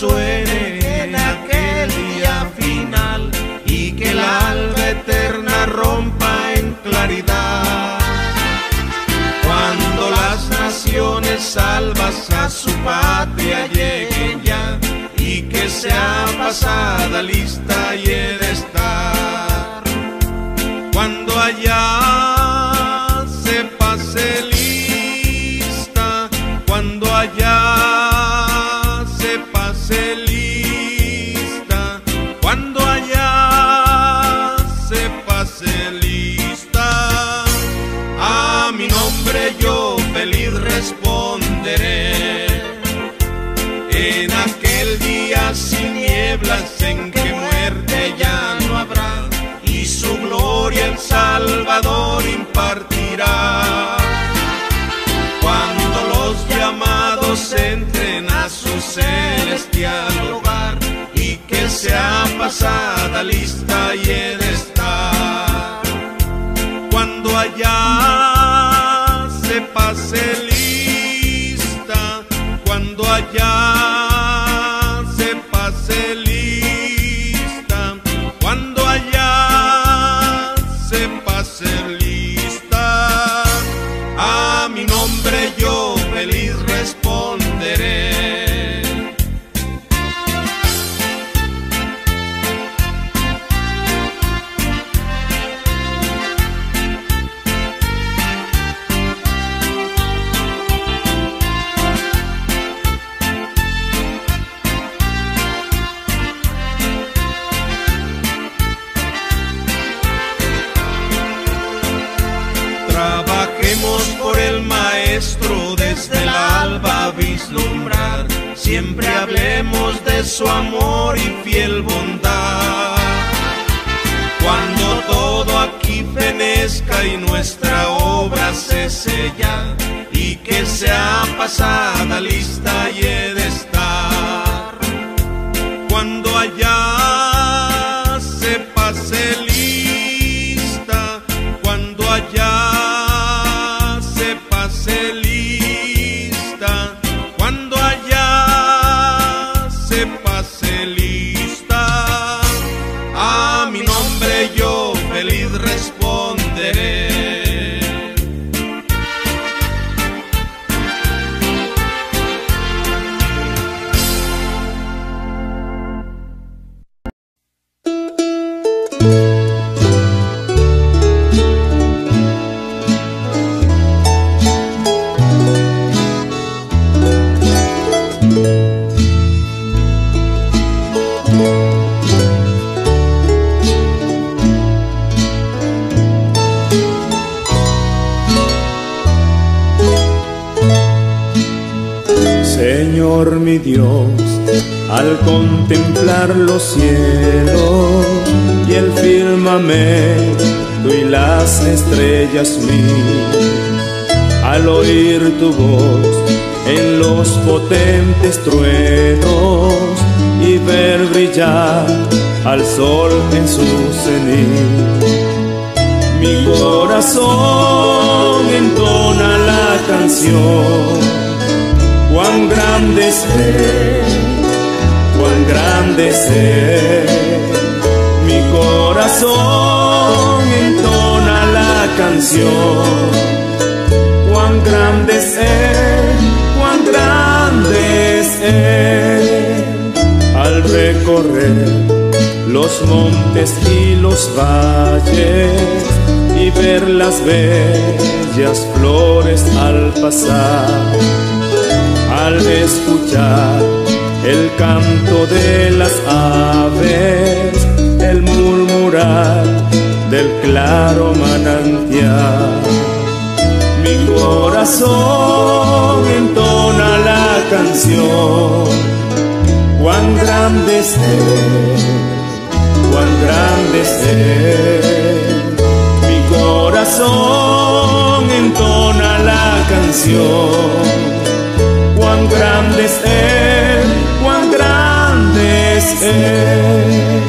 resuene en aquel día final y que el alba eterna rompa en claridad. Cuando las naciones salvas a su patria lleguen ya y que sea pasada lista y he de estar. Cuando allá se pase lista, cuando allá se pase lista, cuando allá se pase lista, a mi nombre yo feliz responderé. En aquel día sin nieblas en que muerte ya no habrá, y su gloria el Salvador impartirá. Cuando los llamados entren a su celestial hogar, y que sea pasada lista y he de estar. Cuando allá se pase lista, cuando allá por el Maestro desde el alba vislumbrar, siempre hablemos de su amor y fiel bondad. Cuando todo aquí fenezca y nuestra obra cese ya, y que sea pasada lista y he de estar. Cuando allá se pase lista, cuando allá Señor mi Dios, al contemplar los cielos y el firmamento y las estrellas mil, al oír tu voz en los potentes truenos y ver brillar al sol en su cenit, mi corazón entona la canción. Cuán grande es Él, cuán grande es Él. Mi corazón entona la canción. Cuán grande es Él, cuán grande es Él. Al recorrer los montes y los valles y ver las bellas flores al pasar, al escuchar el canto de las aves, el murmurar del claro manantial, mi corazón entona la canción. Cuán grande es Él, cuán grande es Él. Mi corazón entona la canción. Cuán grande es Él, cuán grande es Él.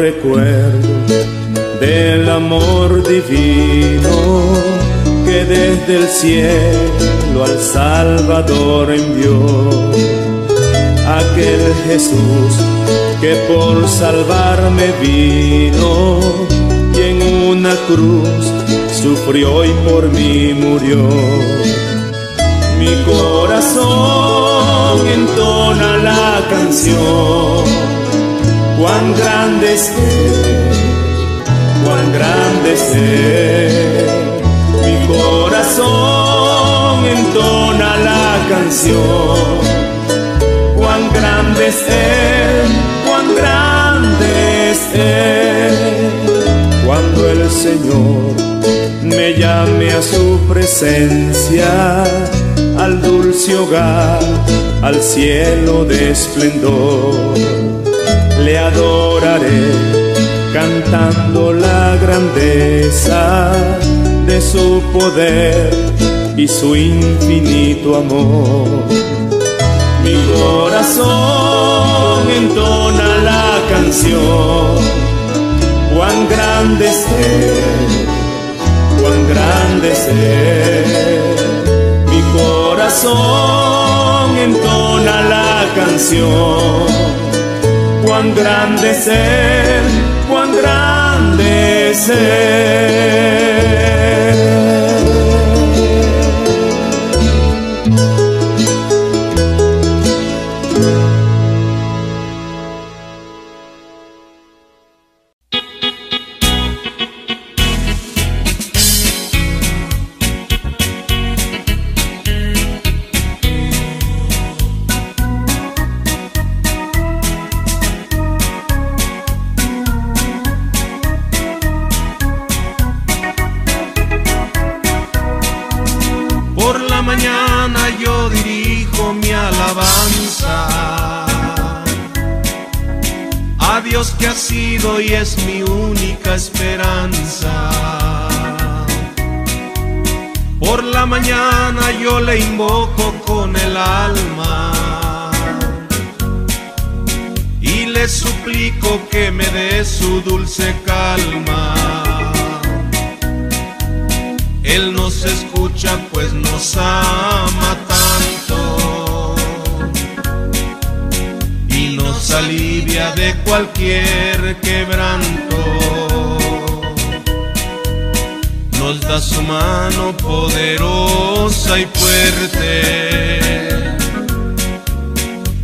recuerdos del amor divino que desde el cielo al Salvador envió. Aquel Jesús que por salvarme vino y en una cruz sufrió y por mí murió. Mi corazón entona la canción, cuán grande es Él, cuán grande es Él. Mi corazón entona la canción, cuán grande es Él, cuán grande es Él. Cuando el Señor me llame a su presencia, al dulce hogar, al cielo de esplendor, le adoraré cantando la grandeza de su poder y su infinito amor. Mi corazón entona la canción, cuán grande es Él, cuán grande es Él. Mi corazón entona la canción, cuán grande es Él, cuán grande es Él. Y es mi única esperanza. Por la mañana yo le invoco con el alma y le suplico que me dé su dulce calma. Él nos escucha, pues nos ama tanto y nos alivia de cualquier quebranto. Nos da su mano poderosa y fuerte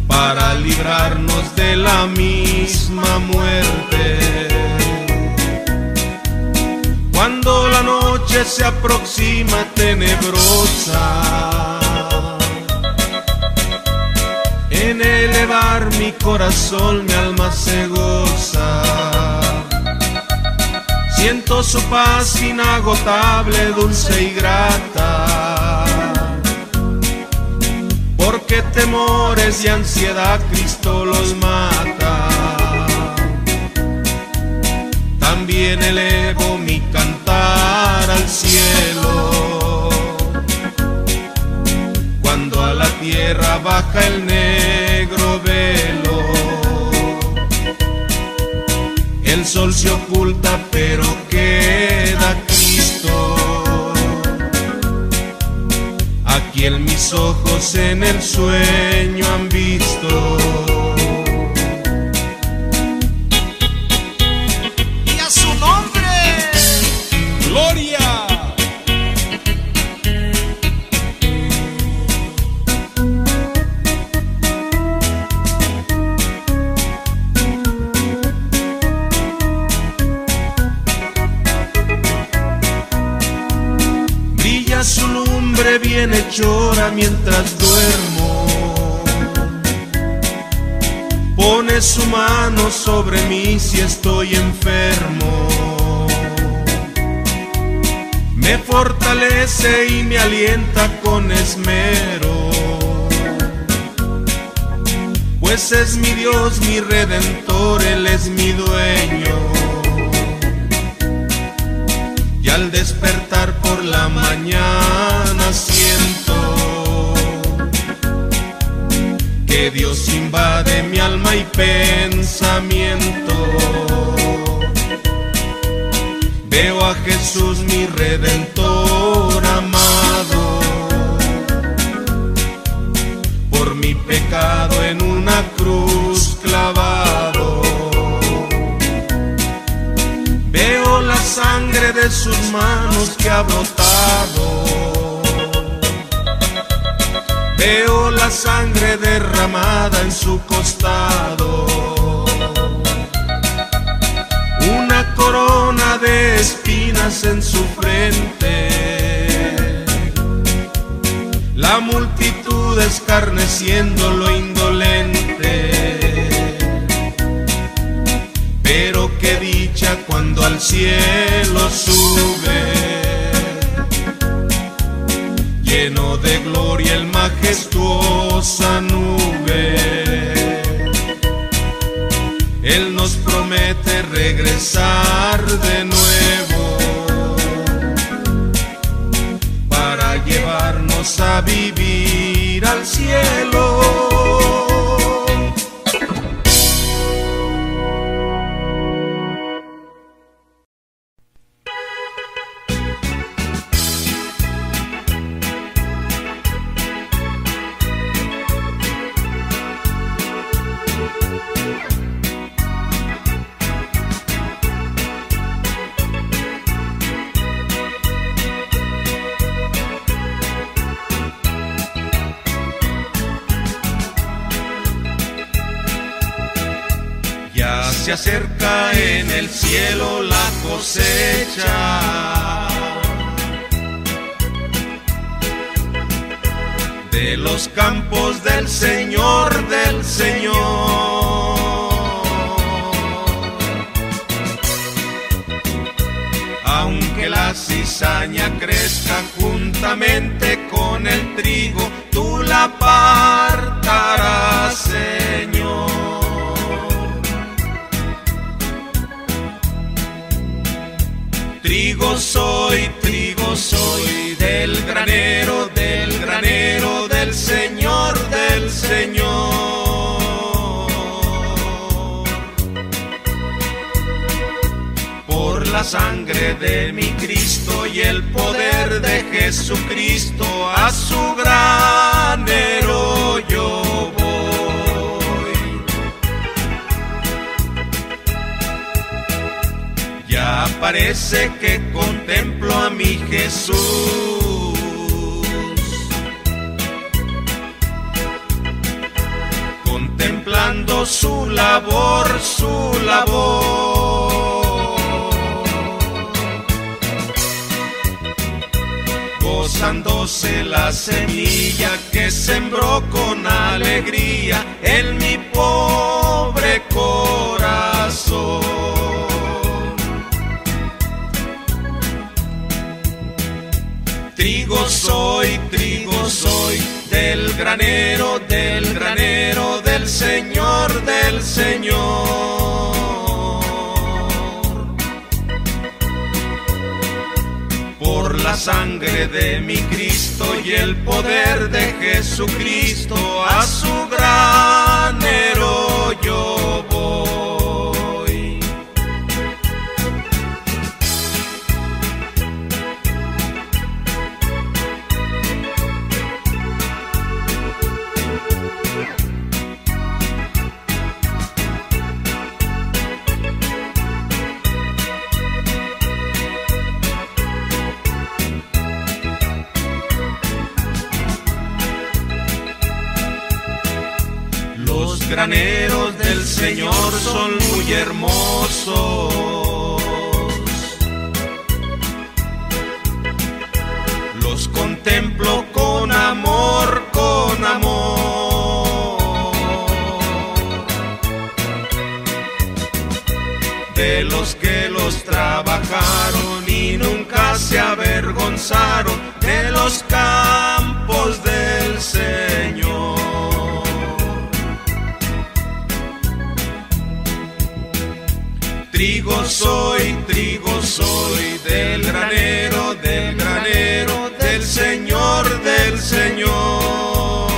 para librarnos de la misma muerte. Cuando la noche se aproxima tenebrosa, en elevar mi corazón mi alma se goza. Siento su paz inagotable, dulce y grata, porque temores y ansiedad Cristo los mata. También elevo mi cantar al cielo, cuando a la tierra baja el negro velo. El sol se oculta pero queda Cristo, a quien mis ojos en el sueño han visto. Viene, llora mientras duermo, pone su mano sobre mí si estoy enfermo. Me fortalece y me alienta con esmero, pues es mi Dios, mi Redentor, Él es mi dueño. Y al despertar por la mañana siento que Dios invade mi alma y pensamiento. veo a Jesús mi Redentor amado, por mi pecado en una cruz clavado. Veo la sangre de sus manos que ha brotado, veo la sangre derramada en su costado. Corona de espinas en su frente, la multitud escarneciéndolo indolente. Pero qué dicha cuando al cielo sube, lleno de gloria el majestuosa nube. Él nos promete regresar de nuevo para llevarnos a vivir al cielo. Se acerca en el cielo la cosecha de los campos del Señor, del Señor. Aunque la cizaña crezca juntamente con el trigo, tú la apartarás, Señor. Trigo soy del granero del Señor, del Señor. Por la sangre de mi Cristo y el poder de Jesucristo, a su granero yo parece que contemplo a mi Jesús, contemplando su labor, su labor. Gozándose la semilla que sembró con alegría en mi pobre corazón. Trigo soy, del granero, del Señor, del Señor. Por la sangre de mi Cristo y el poder de Jesucristo, a su granero yo voy. Los graneros del Señor son muy hermosos, los contemplo con amor, con amor. De los que los trabajaron y nunca se avergonzaron, de los campos del Señor. Trigo soy, del granero, del Señor, del Señor.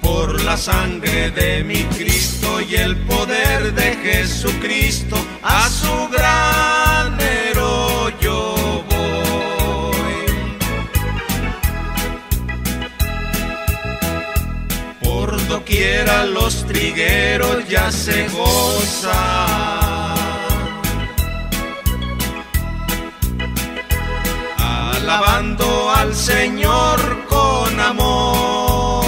Por la sangre de mi Cristo y el poder de Jesucristo, a su granero yo voy. Por doquiera los trigueros ya se gozan, alabando al Señor con amor.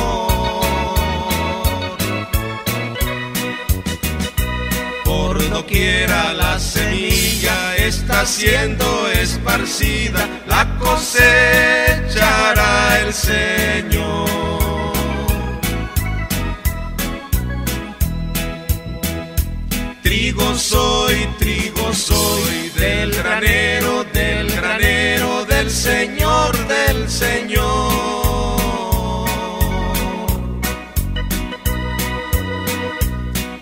Por doquiera la semilla está siendo esparcida, la cosechará el Señor. Trigo soy del granero, del granero, del Señor, del Señor.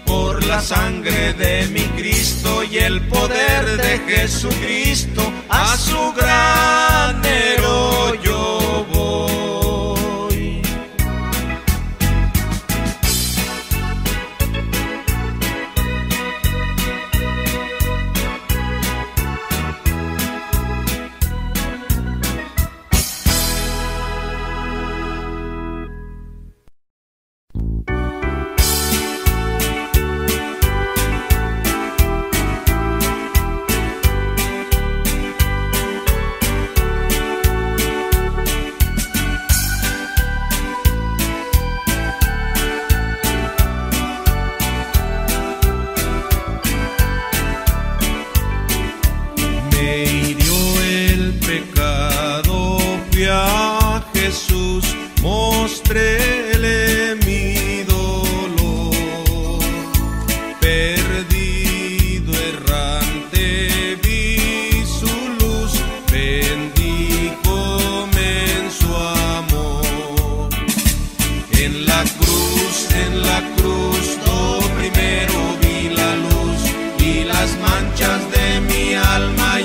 Por la sangre de mi Cristo y el poder de Jesucristo, a su granero yo voy.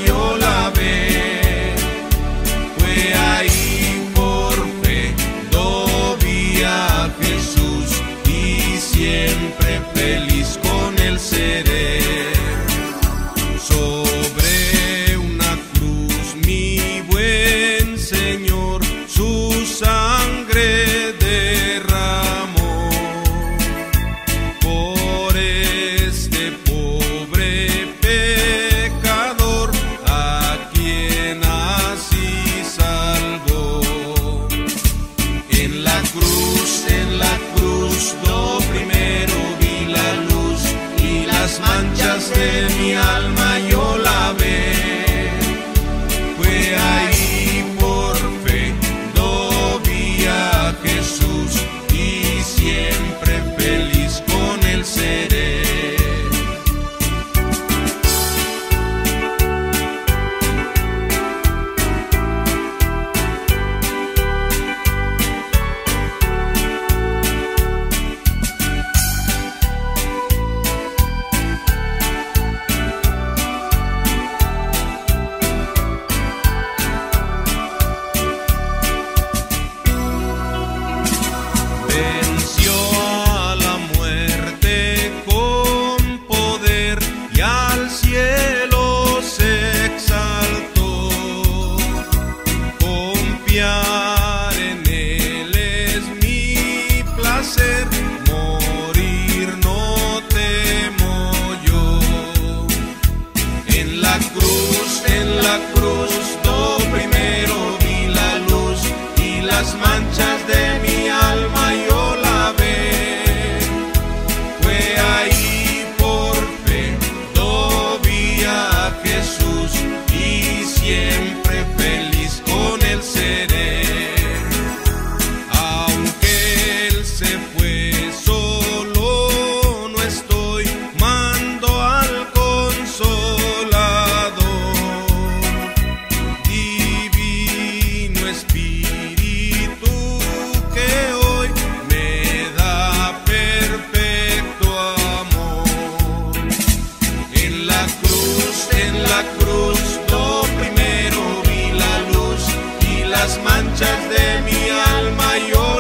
Yo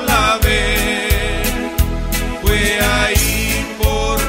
la ve, fue ahí por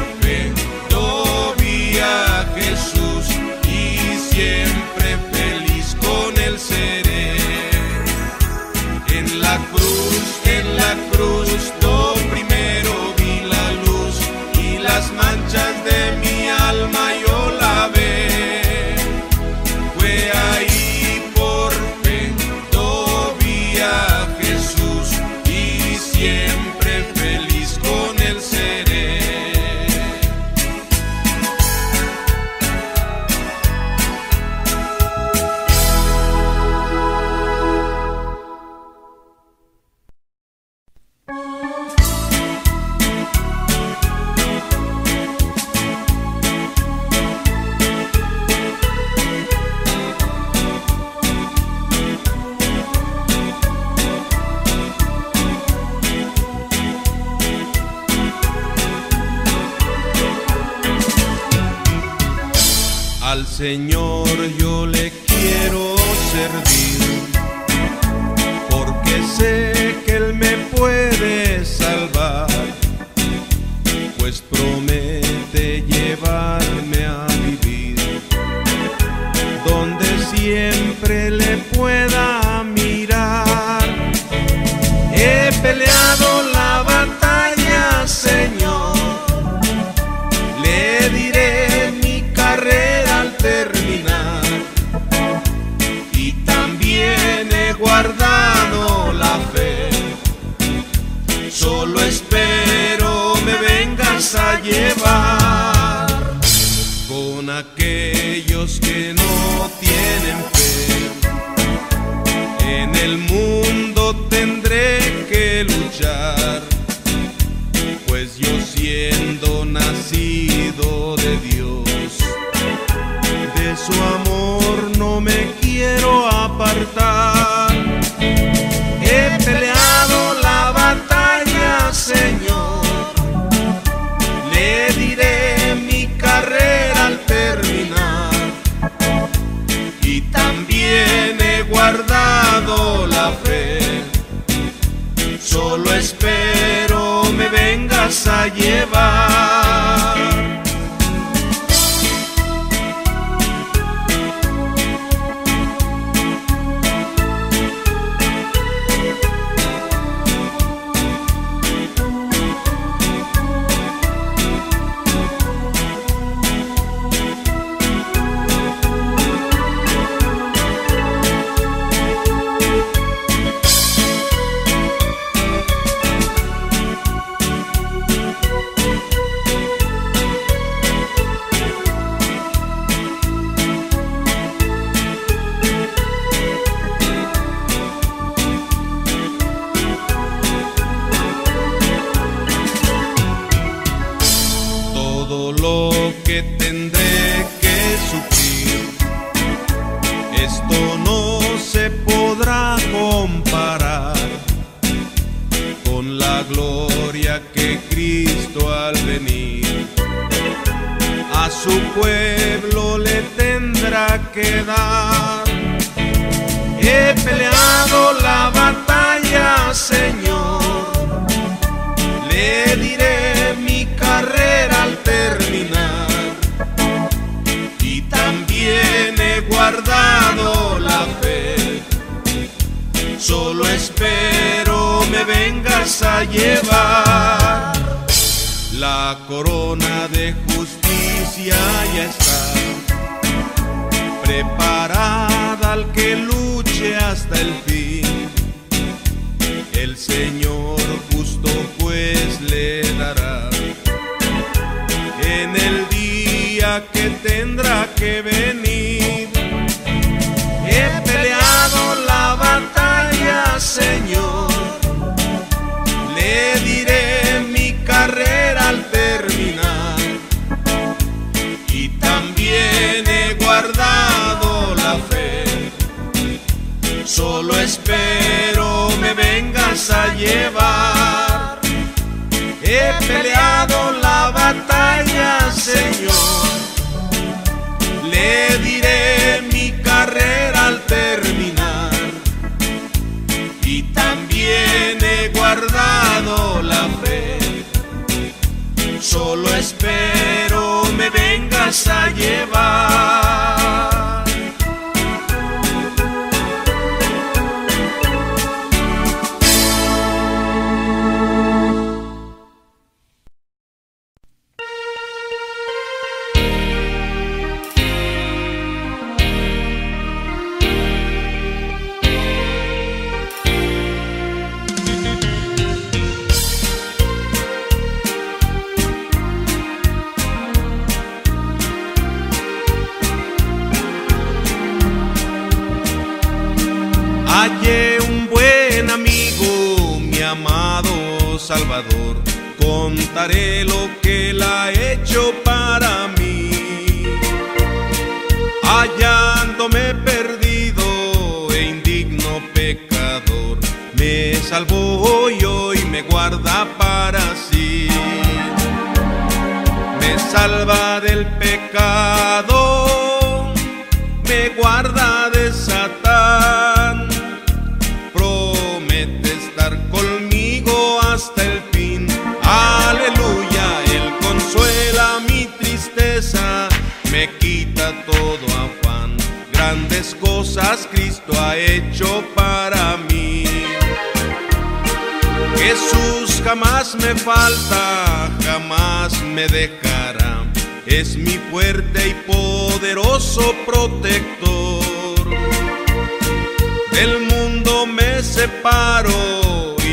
Señor, yo le quiero servir, porque sé que Él me puede salvar, pues promete llevarme a vivir, donde siempre le pueda mirar. He peleado la batalla, Señor, le diré mi carrera al terminar, y también he guardado la fe, solo espero me vengas a llevar. Con aquellos que no tienen fe, en el mundo tendré que luchar, pues yo siendo nacido de Dios, de su amor no me quiero apartar. He peleado la batalla, Señor, le diré mi carrera al terminar, y también he guardado la fe, solo espero me vengas a llevar. Todo lo que tendré que sufrir, esto no se podrá comparar con la gloria que Cristo al venir a su pueblo le tendrá que dar. He peleado la batalla, Señor, le diré mi carrera al terminar, y también he guardado la fe, solo espero me vengas a llevar. La corona de justicia ya está preparada al que luche hasta el fin, el Señor justo pues le dará en el día que tendrá que venir. He peleado la batalla, Señor, le diré mi carrera al terminar, y también he guardado la fe, solo espero me vengas a llevar. He peleado la batalla, Señor, le diré mi carrera al terminar, y también he guardado la fe, solo espero me vengas a llevar. Hallé un buen amigo, mi amado Salvador, contaré lo que Él ha hecho para mí. Hallándome perdido e indigno pecador, me salvó y hoy me guarda para sí. Me salva del pecado, guarda de Satán. Promete estar conmigo hasta el fin. Aleluya, Él consuela mi tristeza, me quita todo afán. Grandes cosas Cristo ha hecho para mí. Jesús jamás me falta, jamás me dejará. Es mi fuerte y poderoso protector. Del mundo me separo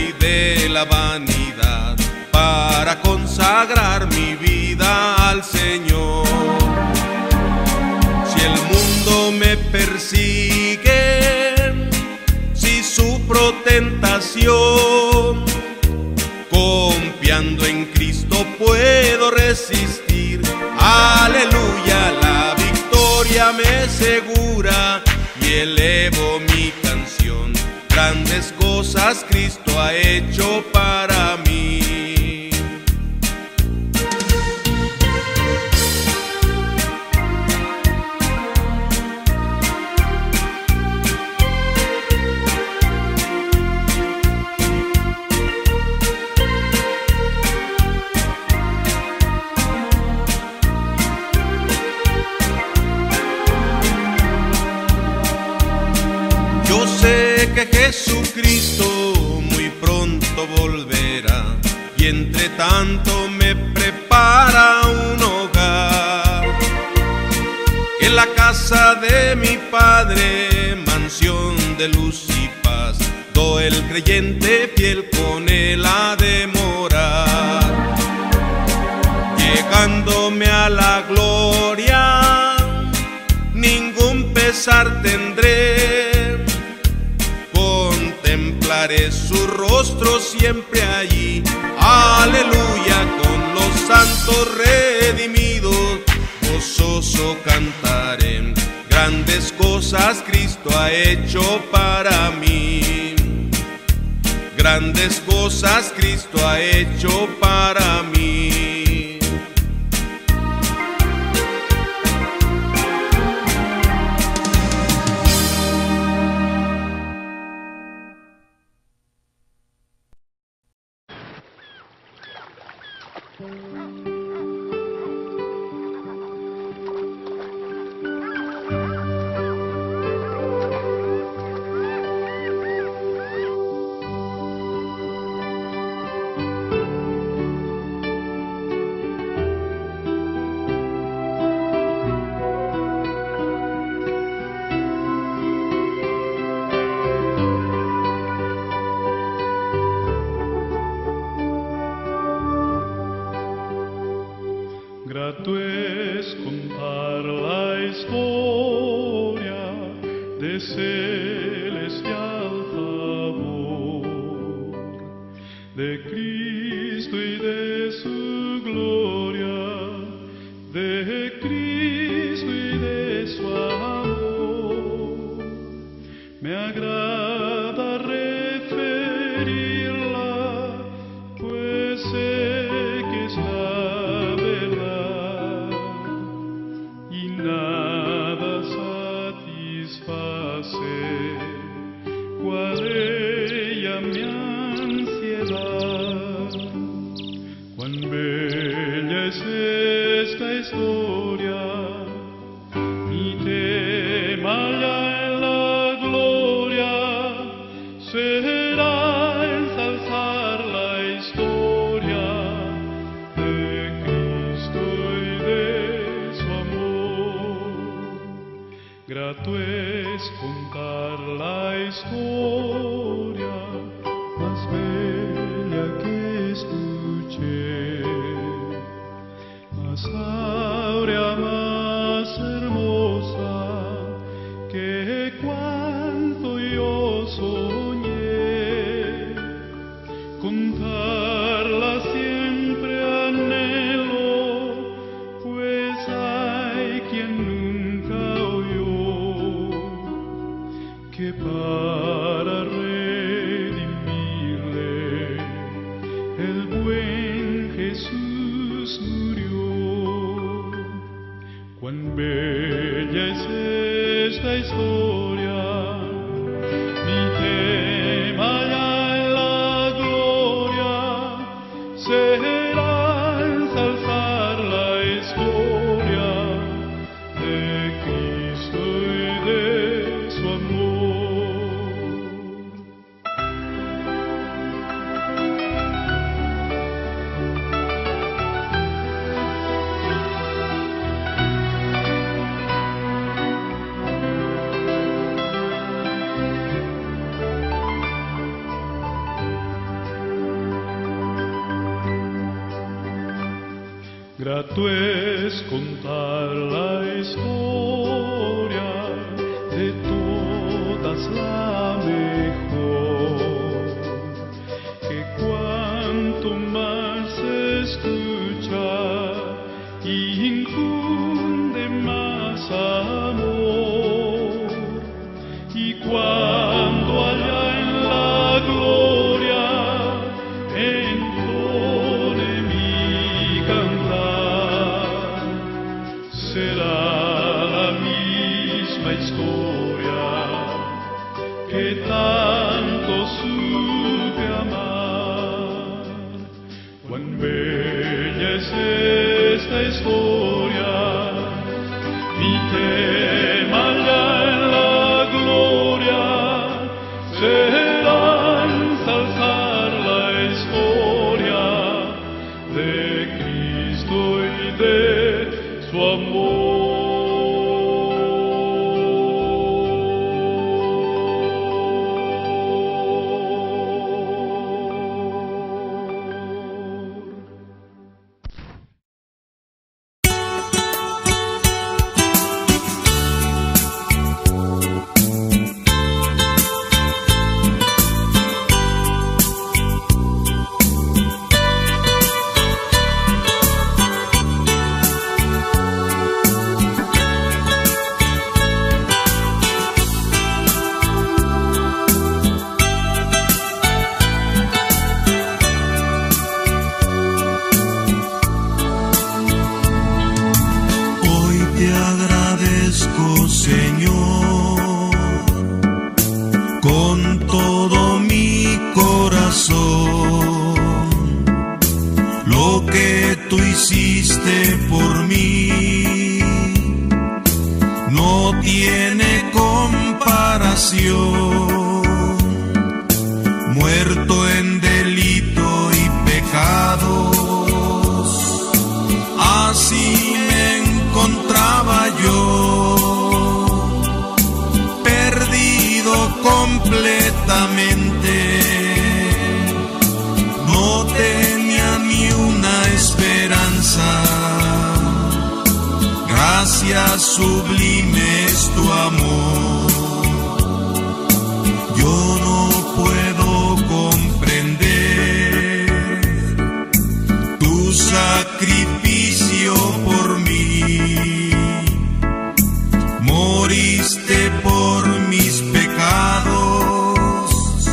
y de la vanidad, para consagrar mi vida al Señor. Si el mundo me persigue, si sufro tentación, confiando en Cristo puedo resistir. Aleluya, la victoria me asegura y elevo mi canción. Grandes cosas Cristo ha hecho para mí. Yo sé que Jesucristo muy pronto volverá y entre tanto me prepara un hogar. En la casa de mi Padre, mansión de luz y paz, todo el creyente fiel con Él ha de morar. Llegándome a la gloria, ningún pesar tendré. Contemplaré su rostro siempre allí. Aleluya, con los santos redimidos gozoso cantaré. Grandes cosas Cristo ha hecho para mí. Grandes cosas Cristo ha hecho para mí. Grato es contar la historia de todas la mejor, que cuanto más se escucha y infunde más amor, y cuando allá en la gloria entone mi cantar. Será la misma historia que tanto supe amar. Cuán bella es esta historia, mi tema allá en la gloria, será ensalzar la historia de Cristo y de su amor. Muerto en delito y pecados, así me encontraba yo, perdido completamente, no tenía ni una esperanza. Gracias sublime es tu amor. Yo no puedo comprender tu sacrificio por mí. Moriste por mis pecados,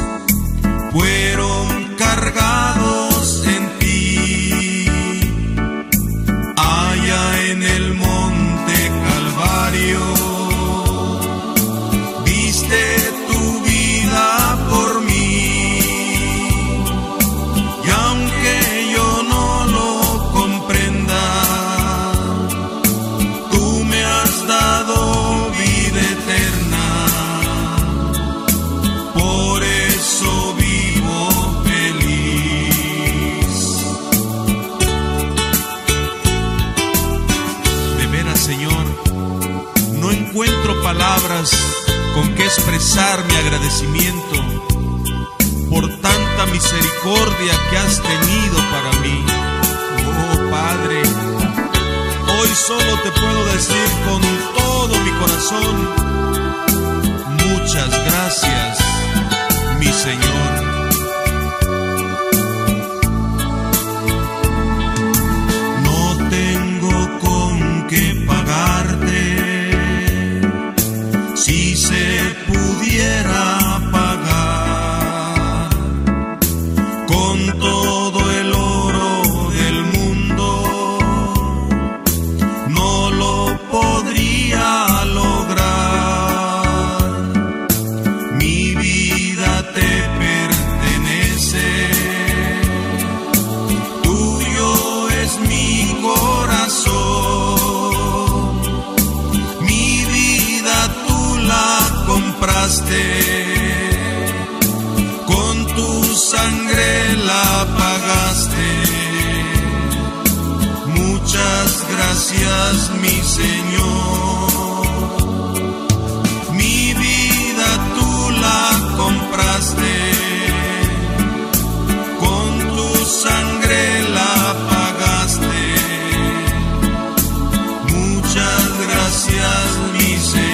fueron cargados en ti. Allá en el monte Calvario, diste palabras con que expresar mi agradecimiento por tanta misericordia que has tenido para mí. Oh Padre, hoy solo te puedo decir con todo mi corazón, muchas gracias, mi Señor. Podría lograr pagaste, con tu sangre la pagaste. Muchas gracias, mi Señor, mi vida tú la compraste, con tu sangre la pagaste. Muchas gracias, mi Señor.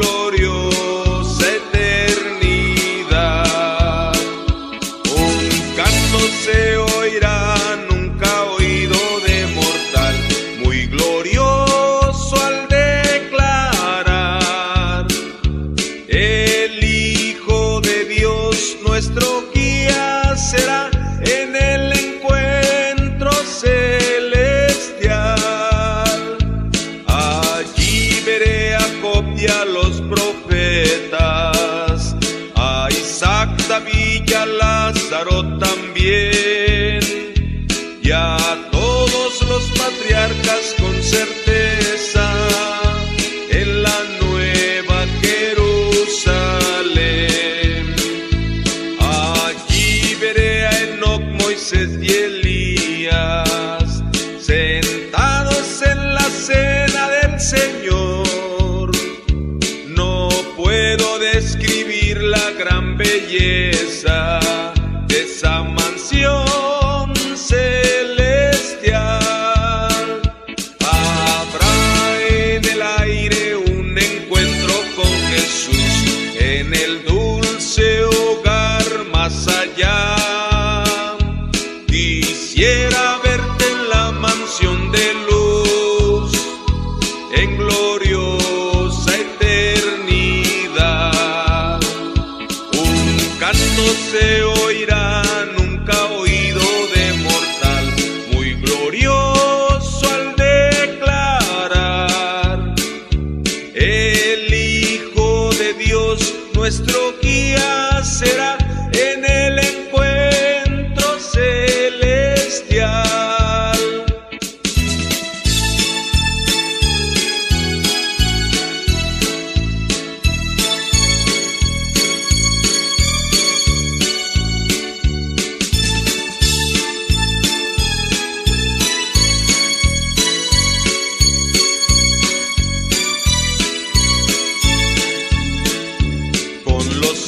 Gloriosa eternidad. Moisés y Elías, sentados en la cena del Señor. No puedo describir la gran belleza de esa mansión celestial. Habrá en el aire un encuentro con Jesús, en el dulce hogar más allá. Quisiera verte en la mansión de luz, en gloriosa eternidad. Un canto se oirá nunca oído de mortal, muy glorioso al declarar: el Hijo de Dios, nuestro guía será.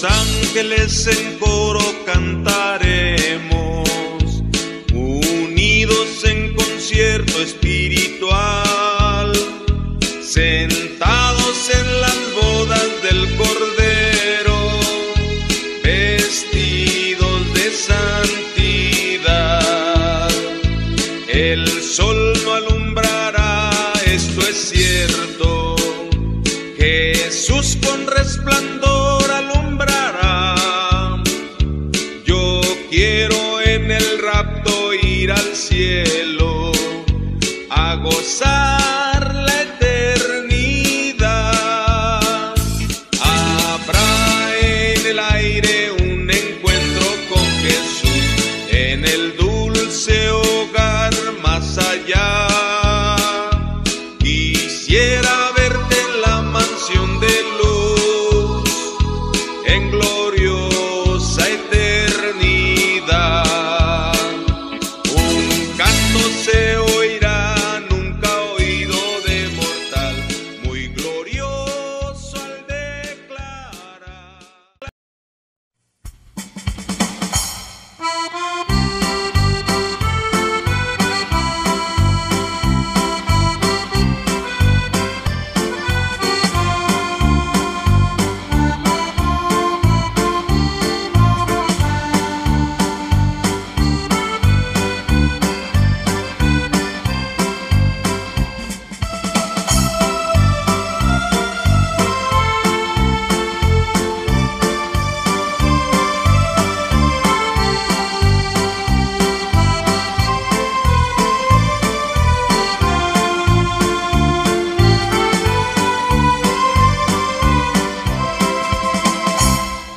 Ángeles en coro cantaremos, unidos en concierto espiritual, sentados en las bodas del Cordero, vestidos de santidad. El sol no alumbrará, esto es cierto, Jesús con resplandor alumbrará. Yo quiero en el rapto ir al cielo a gozar la eternidad. Habrá en el aire un encuentro con Jesús, en el dulce hogar más allá. Quisiera de luz en gloriosa eternidad. Un canto se oirá nunca oído de mortal, muy glorioso al declarar.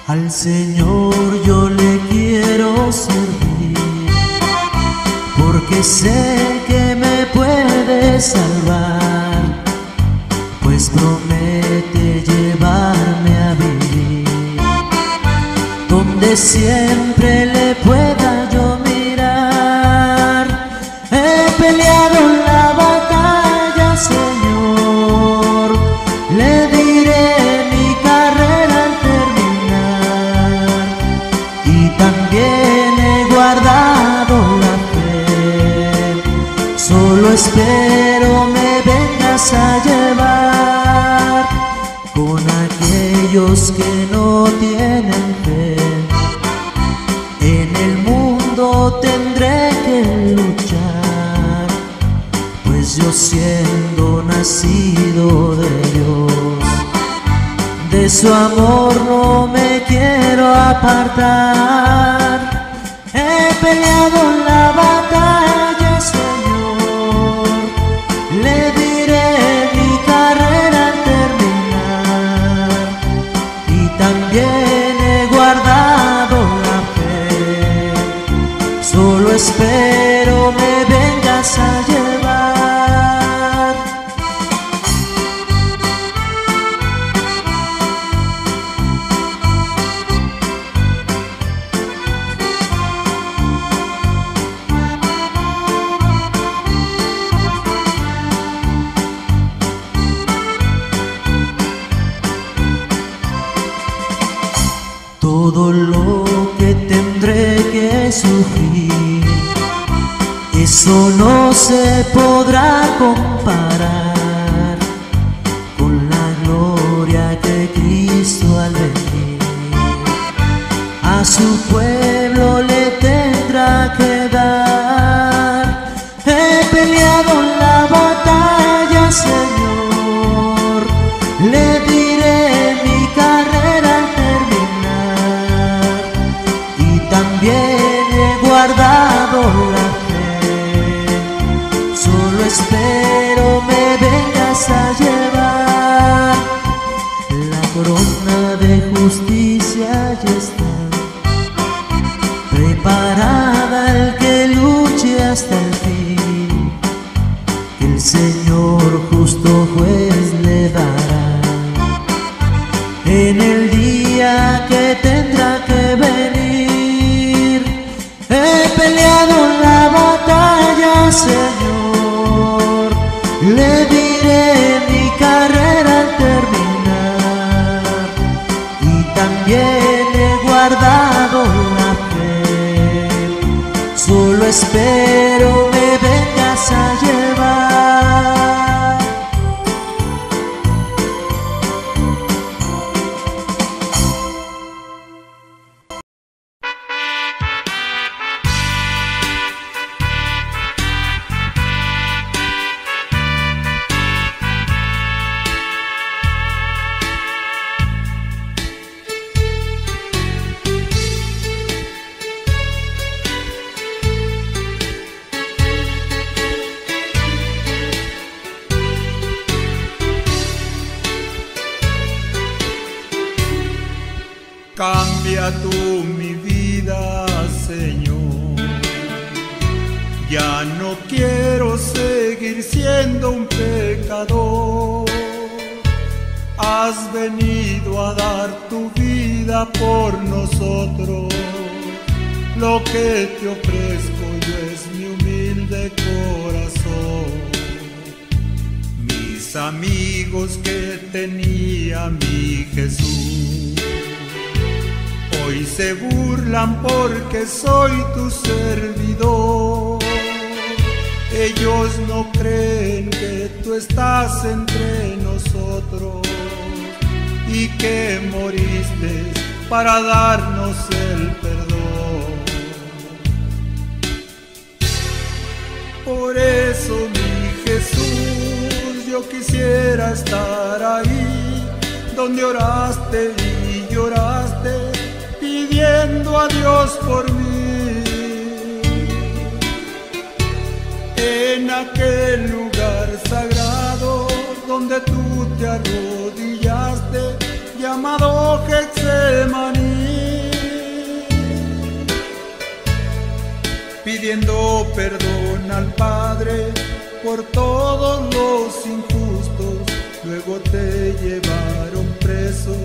Al Señor yo le quiero servir, porque sé que me puede salvar, pues promete llevarme a vivir donde siempre le pueda yo mirar. He peleado en la batalla, Señor, le diré mi carrera. Solo espero me vengas a llevar con aquellos que no tienen fe. En el mundo tendré que luchar, pues yo siendo nacido de Dios, de su amor no me quiero apartar. He peleado la batalla, Señor, le diré mi carrera al terminar, y también he guardado la fe. Solo espero me vengas a llevar. lo que tendré que sufrir, eso no se podrá comparar con la gloria que Cristo al venir a su pueblo le tendrá que dar. He peleado la batalla, Señor, le diré mi carrera al terminar, y también he guardado la fe, solo espero me vengas a llevar. La corona de justicia ya está preparada al que luche hasta el fin, que el Señor justo juez le dará en el día que tendrá que venir. He peleado la batalla, Señor, le diré mi carrera al terminar, y también he guardado la fe, solo espero me vengas a llevar. Cambia tú mi vida, Señor, ya no quiero seguir siendo un pecador. Has venido a dar tu vida por nosotros, lo que te ofrezco yo es mi humilde corazón. Mis amigos que tenía mi Jesús hoy se burlan porque soy tu servidor. Ellos no creen que tú estás entre nosotros y que moriste para darnos el perdón. Por eso, mi Jesús, yo quisiera estar ahí donde oraste y lloraste pidiendo a Dios por mí. En aquel lugar sagrado donde tú te arrodillaste, llamado Getsemaní, pidiendo perdón al Padre por todos los injustos. Luego te llevaron preso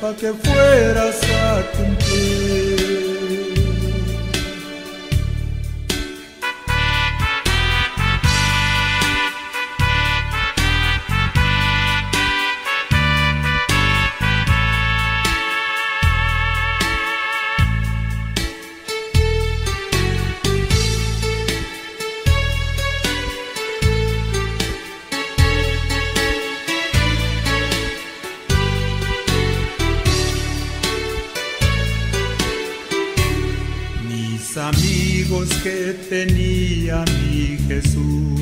pa' que fueras a cumplir. Amigos que tenía mi Jesús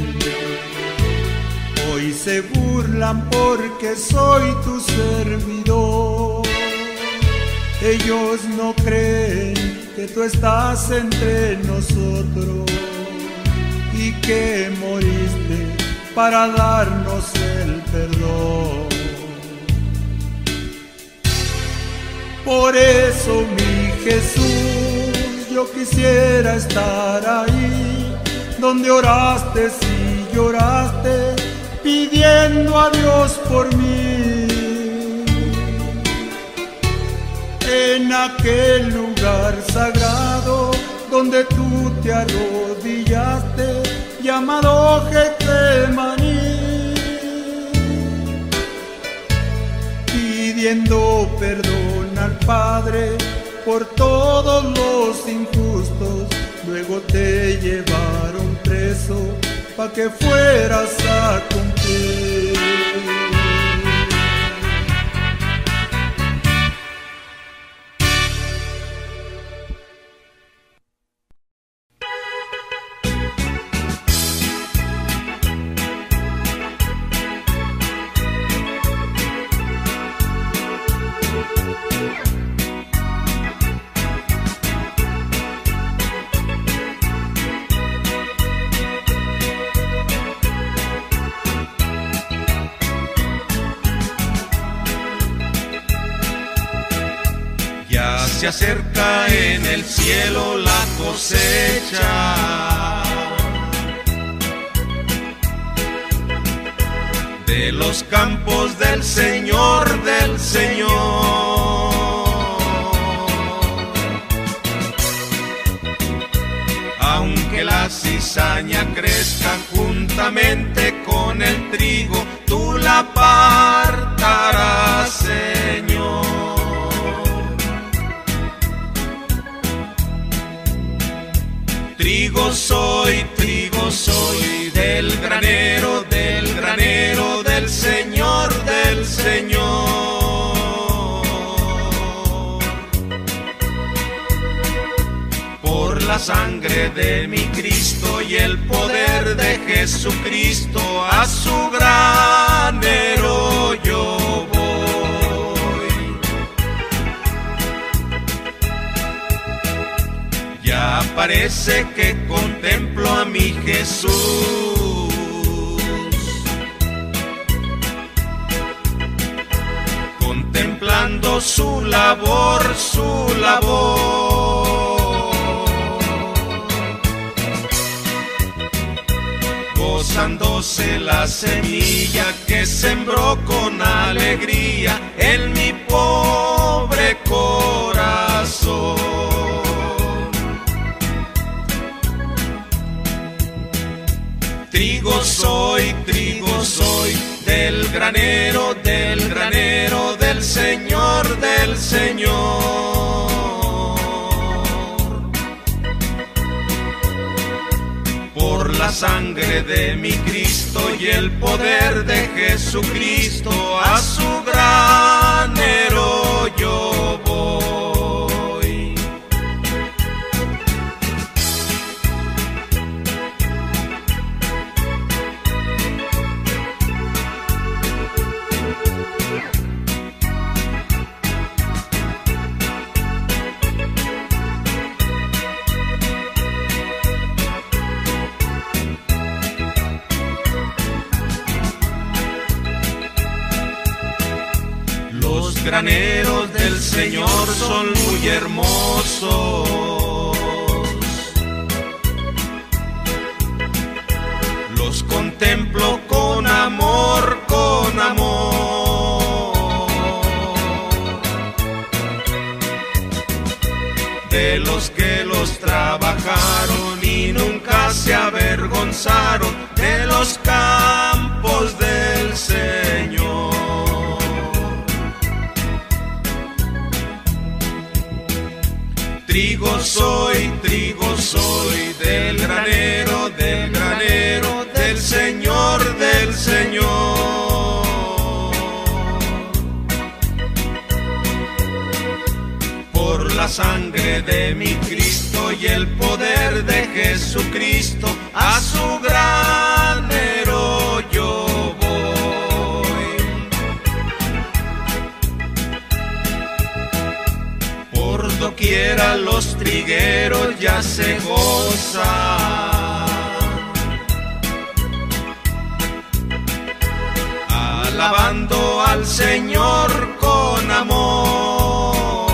hoy se burlan porque soy tu servidor. Ellos no creen que tú estás entre nosotros y que moriste para darnos el perdón. Por eso, mi Jesús, yo quisiera estar ahí donde oraste y lloraste pidiendo a Dios por mí. En aquel lugar sagrado donde tú te arrodillaste, llamado Getsemaní, pidiendo perdón al Padre por todos los injustos, luego te llevaron preso pa' que fueras a cumplir. Se acerca en el cielo la cosecha de los campos del Señor, del Señor. Aunque la cizaña crezca juntamente con el trigo, tú la apartarás, Señor. Trigo soy del granero del Señor, del Señor. Por la sangre de mi Cristo y el poder de Jesucristo, a su granero yo parece que contemplo a mi Jesús, contemplando su labor, su labor, gozándose la semilla que sembró con alegría en mi pobre corazón. Trigo soy, del granero, del Señor, del Señor. Por la sangre de mi Cristo y el poder de Jesucristo, a su granero yo voy. Los graneros del Señor son muy hermosos, los contemplo con amor, con amor. De los que los trabajaron y nunca se avergonzaron, de los campos del Señor. Trigo soy, del granero, del Señor, del Señor. Por la sangre de mi Cristo y el poder de Jesucristo, a su granero yo quiera los trigueros ya se gozan, alabando al Señor con amor.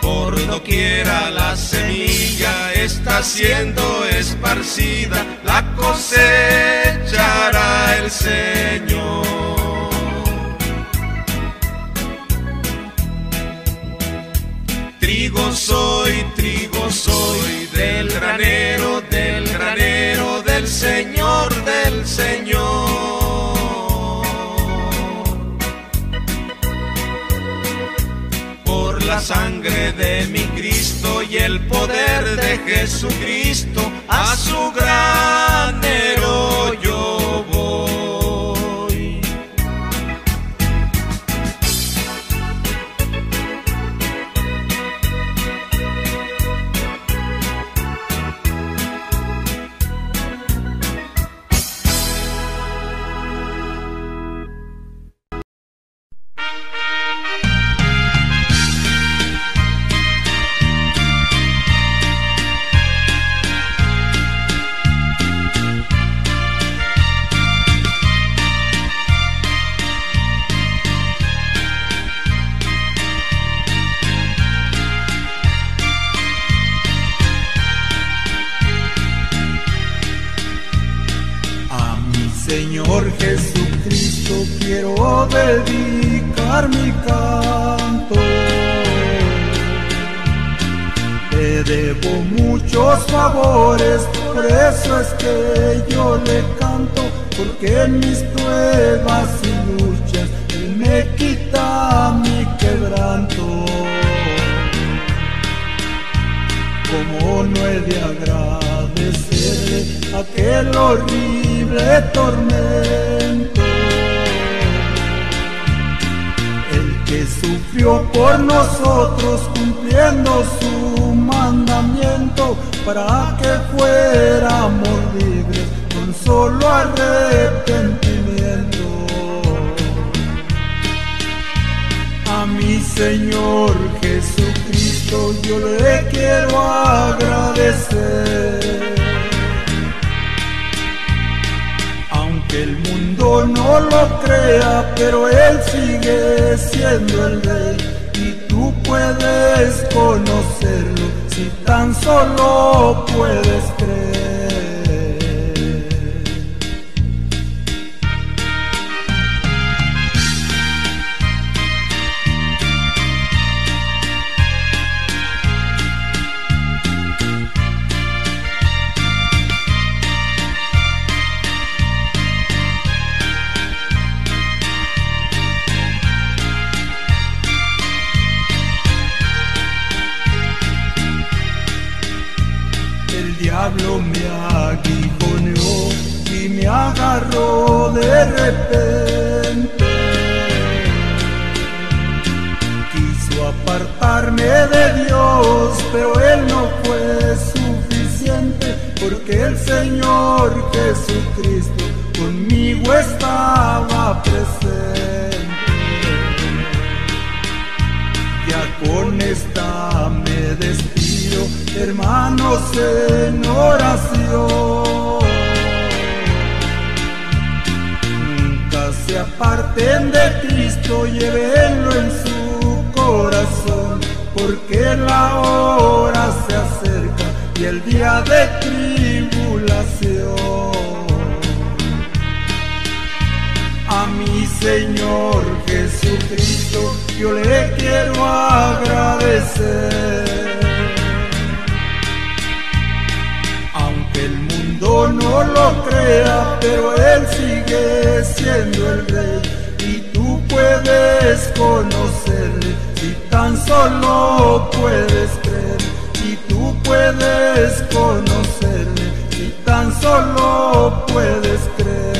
Por doquiera la semilla está siendo esparcida, la cosechará el Señor. Trigo soy, del granero, del Señor, del Señor. la sangre de mi Cristo y el poder de Jesucristo, a su granero yo voy. Quiero dedicar mi canto, te debo muchos favores, por eso es que yo le canto, porque en mis pruebas y luchas Él me quita mi quebranto. Como no he de agradecerle aquel horrible tormento que sufrió por nosotros, cumpliendo su mandamiento, para que fuéramos libres con solo arrepentimiento. A mi Señor Jesucristo yo le quiero agradecer, aunque el mundo no lo crea, pero Él sigue siendo el Rey, y tú puedes conocerlo si tan solo puedes creer. El diablo me aguijoneó y me agarró de repente, quiso apartarme de Dios, pero Él no fue suficiente, porque el Señor Jesucristo conmigo estaba presente. Ya con esta me despido, hermanos, en oración. Nunca se aparten de Cristo, llévenlo en su corazón, porque la hora se acerca y el día de tribulación. A mi Señor Jesucristo yo le quiero agradecer, no lo crea, pero Él sigue siendo el Rey, y tú puedes conocerle si tan solo puedes creer, y tú puedes conocerle si tan solo puedes creer.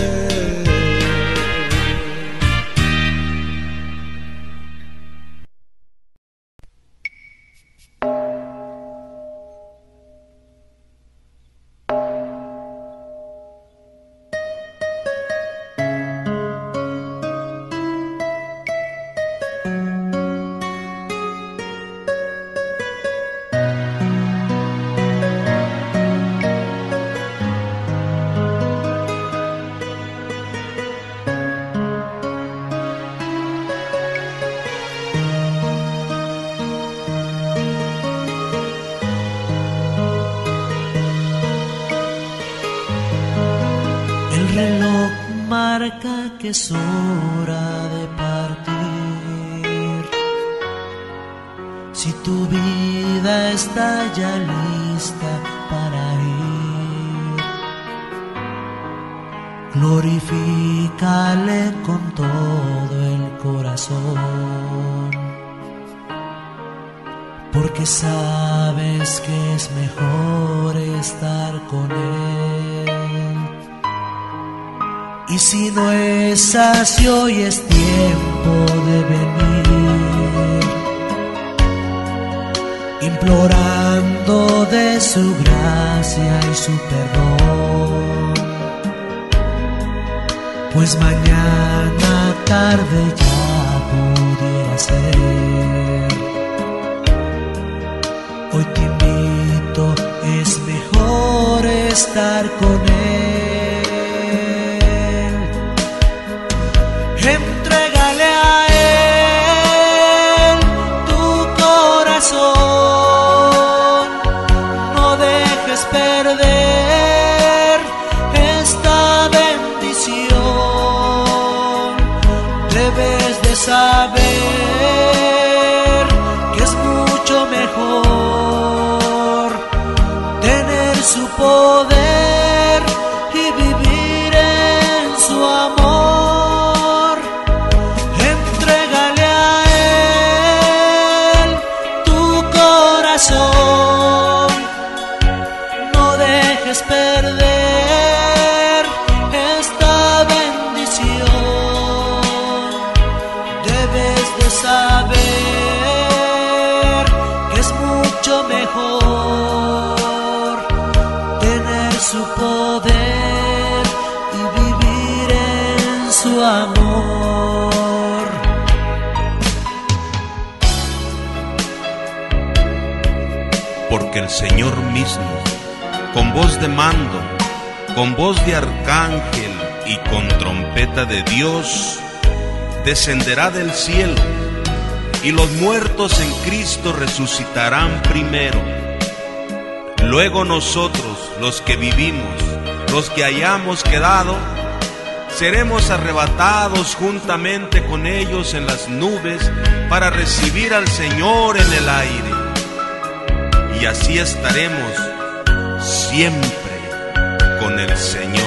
Que es hora de partir. Si tu vida está ya lista para ir, glorifícale con todo el corazón, porque sabes que es mejor estar con Él. Y si no es así, hoy es tiempo de venir, implorando de su gracia y su perdón, pues mañana tarde ya pudiera ser. Hoy te invito, es mejor estar con Él. Entrégale a Él tu corazón, no dejes perder esta bendición. Debes de saber que es mucho mejor su poder y vivir en su amor. Entrégale a Él tu corazón, no dejes perder esta bendición. Debes de saber que es mucho mejor su poder y vivir en su amor. Porque el Señor mismo, con voz de mando, con voz de arcángel y con trompeta de Dios, descenderá del cielo, y los muertos en Cristo resucitarán primero. Luego nosotros, los que vivimos, los que hayamos quedado, seremos arrebatados juntamente con ellos en las nubes para recibir al Señor en el aire. Y así estaremos siempre con el Señor.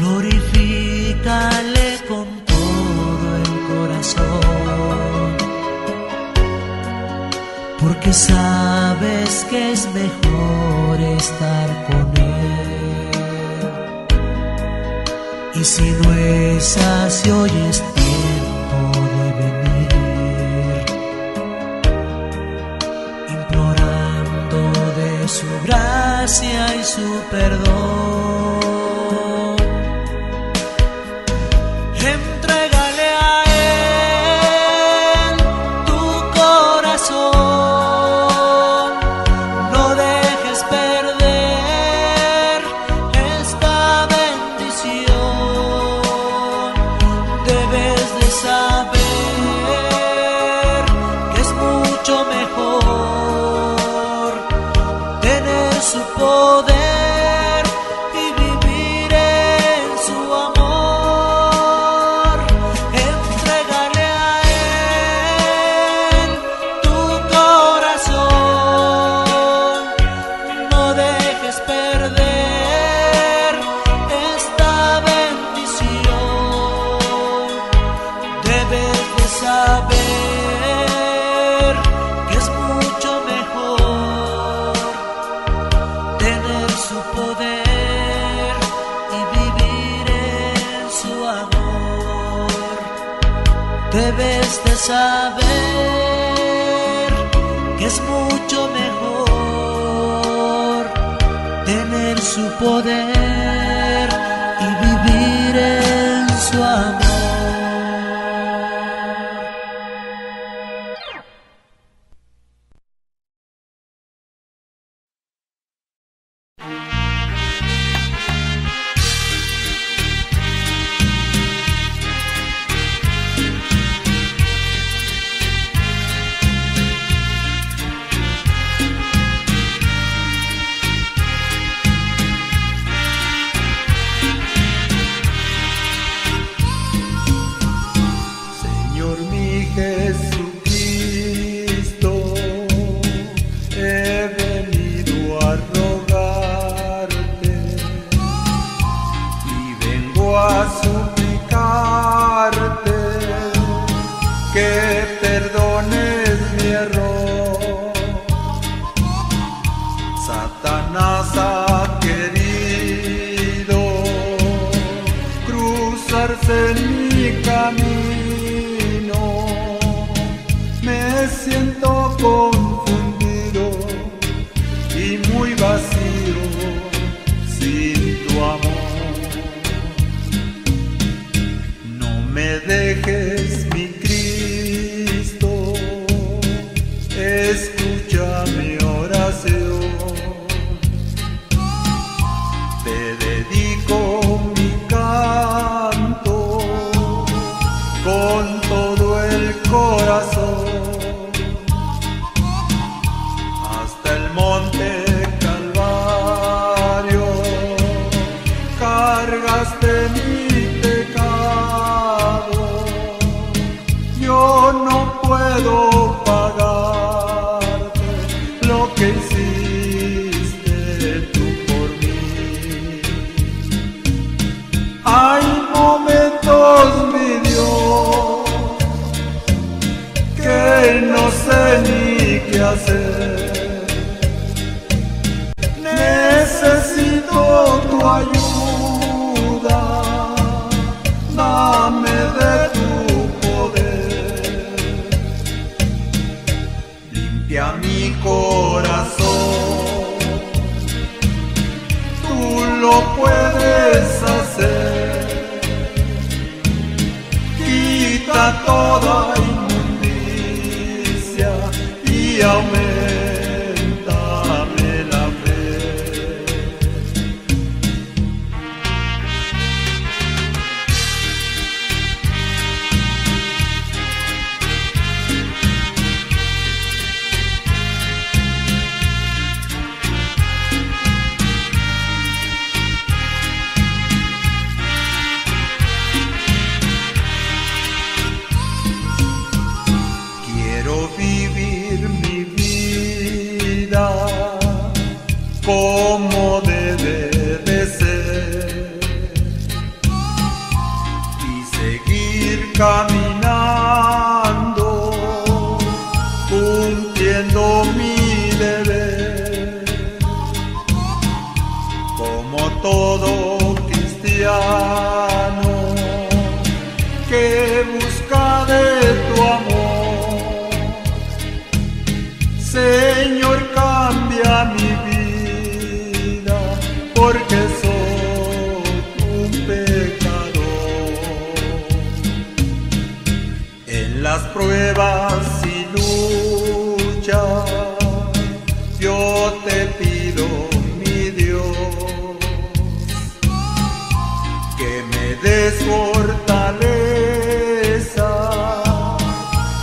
Glorifícale con todo el corazón, porque sabes que es mejor estar con Él. Y si no es así, hoy es tiempo de venir, implorando de su gracia y su perdón. Entrégale a Él tu corazón, no dejes perder esta bendición. Debes de saber que es mucho mejor tener su poder. Saber que es mucho mejor tener su poder y vivir en su amor. Debes de saber que es mucho mejor tener su poder y vivir en su amor. en mi camino, me siento confundido y muy vacío sin tu amor. No me dejes, mi Cristo, escucha mi oración. Te dedico mi canto con todo el corazón, hasta el monte Calvario cargaste mi pecado. Yo no puedo pagarte lo que hiciste tú por mí. Hay momentos, mi Dios, que no sé ni qué hacer. Necesito tu ayuda, dame de tu poder. Limpia mi corazón, tú lo puedes hacer. Quita toda inmundicia y aumentame la fe. Quiero vivir mi vida como debe de ser y seguir caminando, cumpliendo mi deber. Como todo cristiano que busca de tu amor, Señor, cambia mi vida, porque soy un pecador. En las pruebas y luchas, yo te pido, mi Dios, que me des fortaleza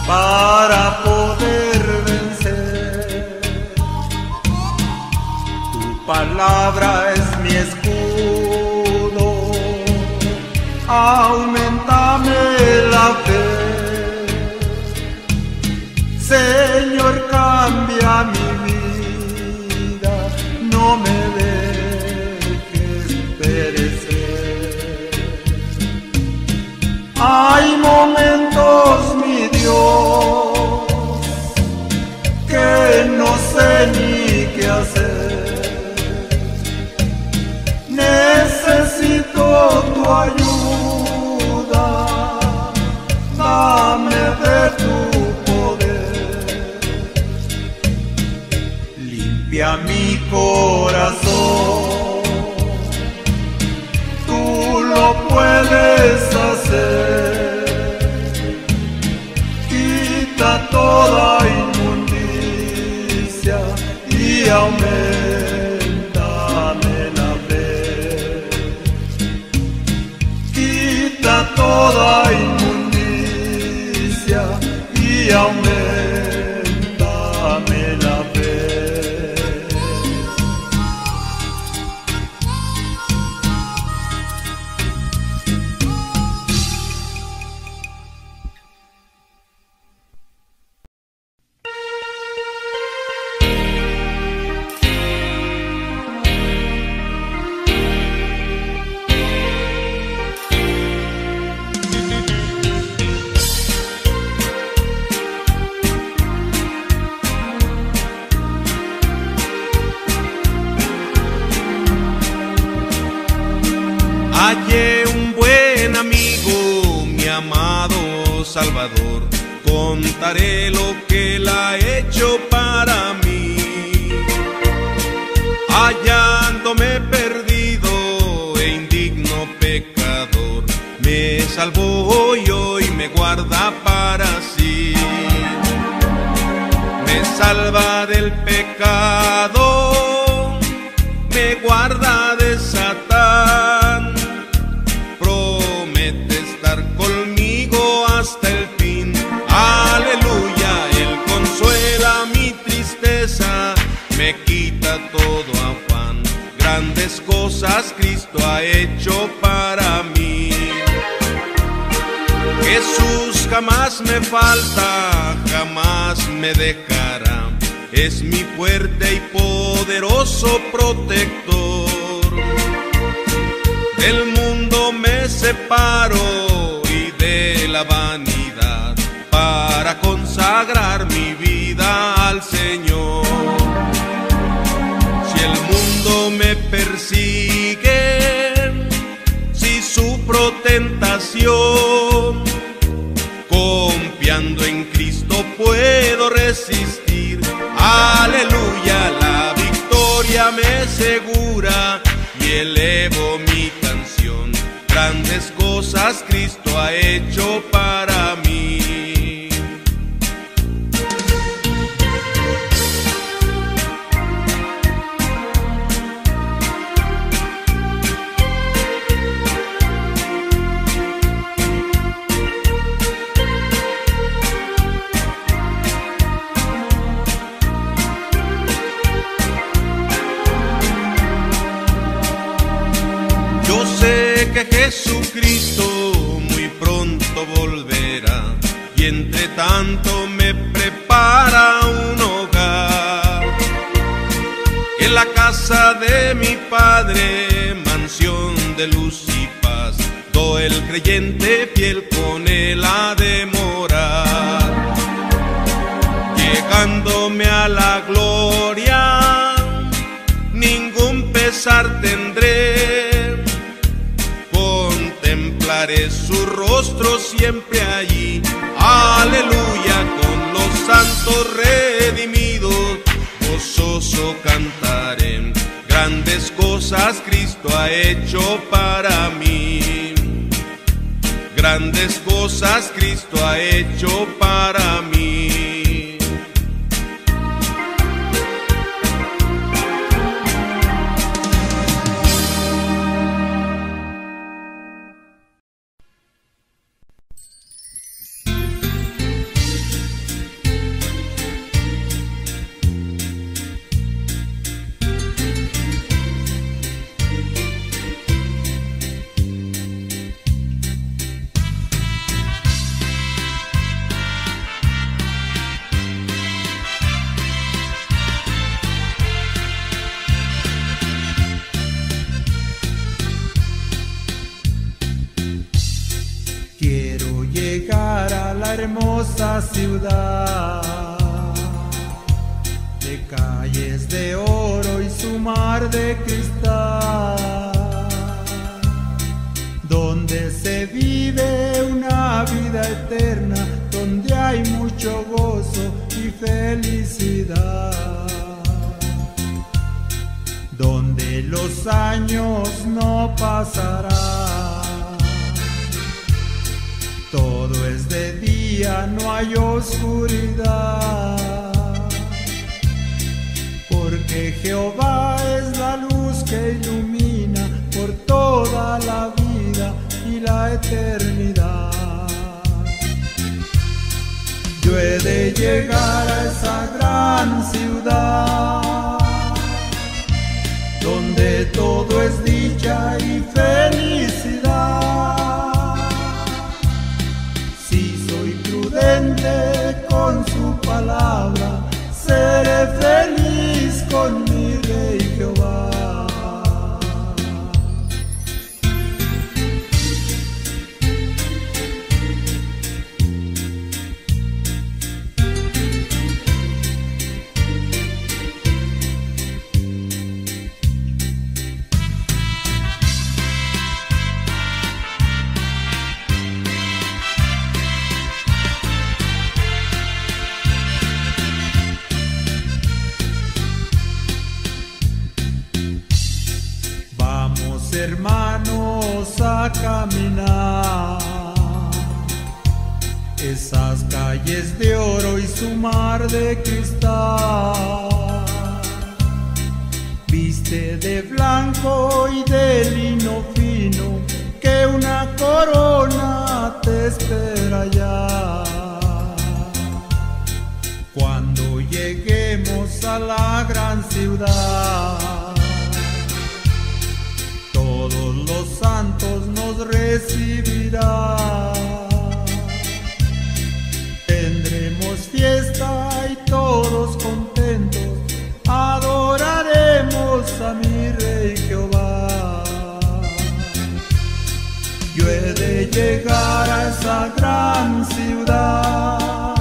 para poder vencer. Tu palabra es mi escudo, aumentame la fe. Señor, cambia mi vida, no me dejes perecer. Hay momentos, mi Dios, que no sé ni qué hacer. Necesito tu ayuda, dame de tu poder. Limpia mi corazón, tú lo puedes hacer. Quita toda inmundicia y aumenta. Toda inmundicia y aumentame la fe. Salvador, contaré lo que Él ha hecho para mí. Hallándome perdido e indigno pecador, me salvó y hoy me guarda para sí. Me salva del pecado, me guarda de Satán, promete estar conmigo hasta el fin. Aleluya, Él consuela mi tristeza, me quita todo afán. Grandes cosas Cristo ha hecho para mí. Jesús jamás me falta, jamás me dejará, es mi fuerte y poderoso protector. Del mundo me separo y de la vanidad, para consagrar mi vida al Señor. Si el mundo me persigue, si sufro tentación, confiando en Cristo puedo resistir. Aleluya, la victoria me asegura y elevo mi canción. Grandes cosas Cristo ha hecho para mí. Que Jesucristo muy pronto volverá y entre tanto me prepara un hogar. En la casa de mi Padre, mansión de luz y paz, todo el creyente fiel con Él ha de morar. Llegándome a la gloria, ningún pesar tendré, contemplaré su rostro siempre allí. Aleluya, con los santos redimidos gozoso cantaré. Grandes cosas Cristo ha hecho para mí. Grandes cosas Cristo ha hecho para mí. Hermosa ciudad de calles de oro y su mar de cristal, donde se vive una vida eterna, donde hay mucho gozo y felicidad, donde los años no pasarán. Todo es de día, no hay oscuridad, porque Jehová es la luz que ilumina por toda la vida y la eternidad. Yo he de llegar a esa gran ciudad, donde todo es dicha y felicidad. Con su palabra seré feliz con mi Rey Jehová. caminar. Esas calles de oro y su mar de cristal, viste de blanco y de lino fino, que una corona te espera ya. Cuando lleguemos a la gran ciudad, todos los santos nos recibirán. Tendremos fiesta y todos contentos, adoraremos a mi Rey Jehová. Yo he de llegar a esa gran ciudad,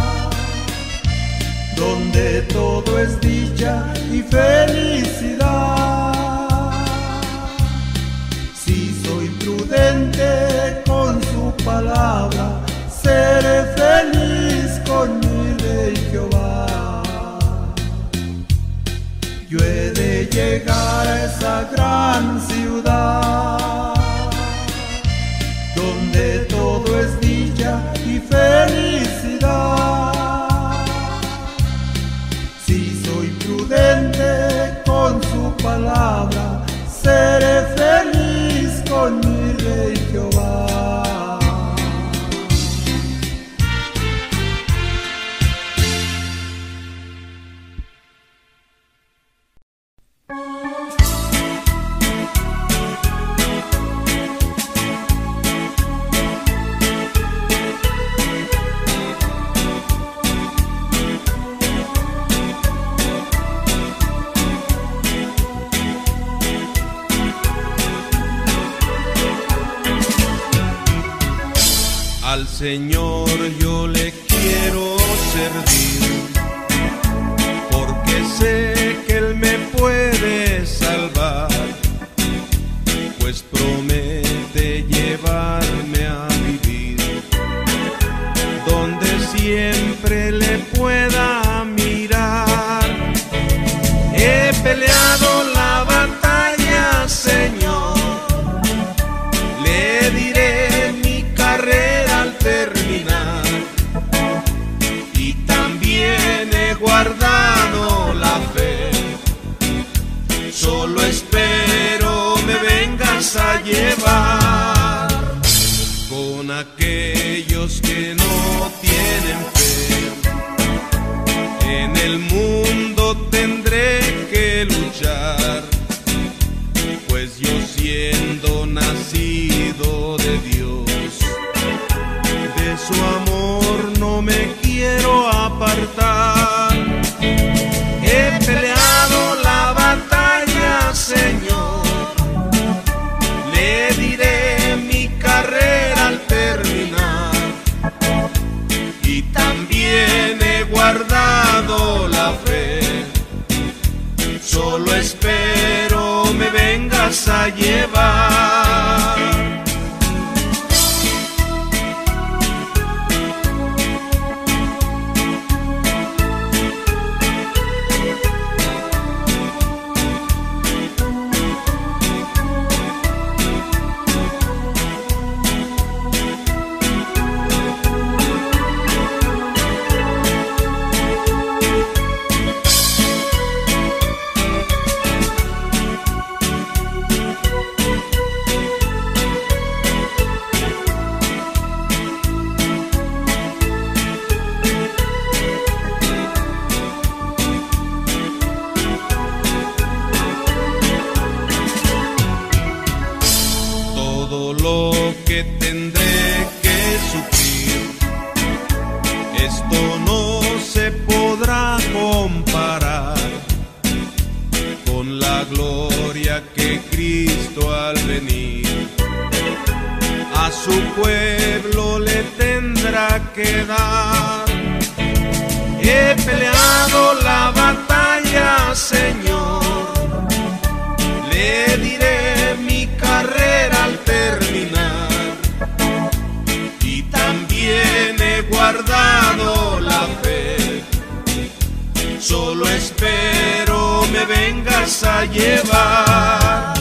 donde todo es dicha y felicidad. Si soy prudente con su palabra, seré feliz con mi Rey Jehová. Yo he de llegar a esa gran ciudad, donde todo es dicha y felicidad. Si soy prudente con su palabra, seré feliz con mi Rey Jehová. Al Señor yo le quiero servir, porque sé que Él me puede salvar, pues promete llevarme a vivir donde siempre le pueda mirar. He peleado la batalla, Señor, le diré terminar, y también he guardado la fe, solo espero me vengas a llevar. Con aquellos que no tienen fe, en el mundo tendré que luchar, pues yo siendo nacido de Dios, de su amor no me quiero apartar. He peleado la batalla, Señor, le diré mi carrera al terminar, y también he guardado la fe, solo espero me vengas a llevar. A llevar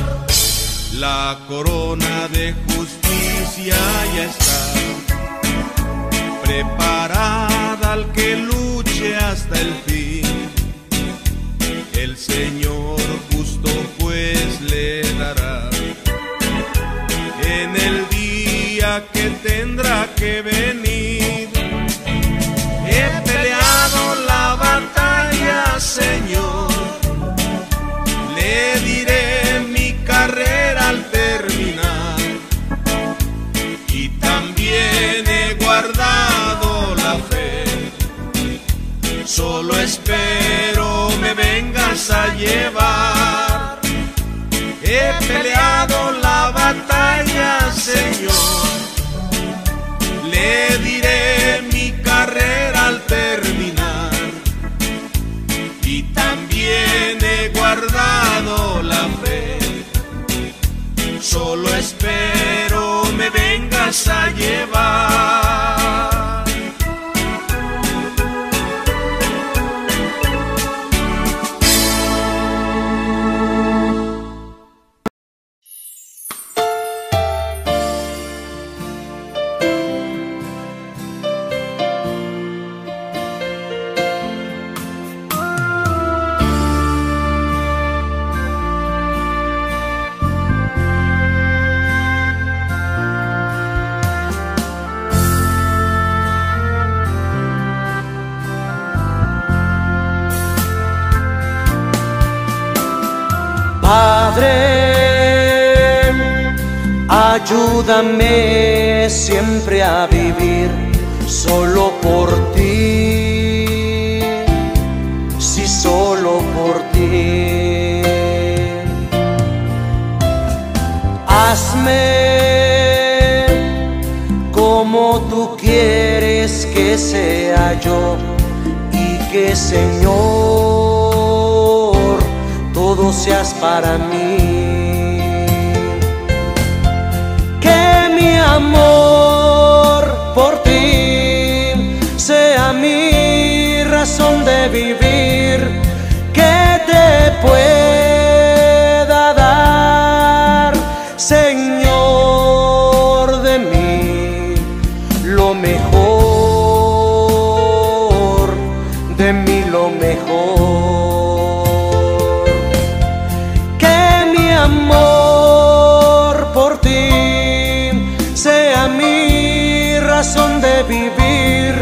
la corona de justicia gracia ya está preparada al que luche hasta el fin. El Señor justo pues le dará en el día que tendrá que venir. He peleado la batalla, Señor, le diré mi carrera al terminar, y también he guardado la fe, solo espero me vengas a llevar. He peleado la batalla, Señor, le diré mi carrera al terminar, y también he guardado la fe, solo espero me vengas a llevar. Padre, ayúdame siempre a vivir solo por ti, sí, solo por ti. Hazme como tú quieres que sea yo, y que, Señor, todo seas para mí. Que mi amor por ti sea mi razón de vivir, que te pueda dar, Señor, de mí lo mejor, de mí lo mejor. Razón de vivir,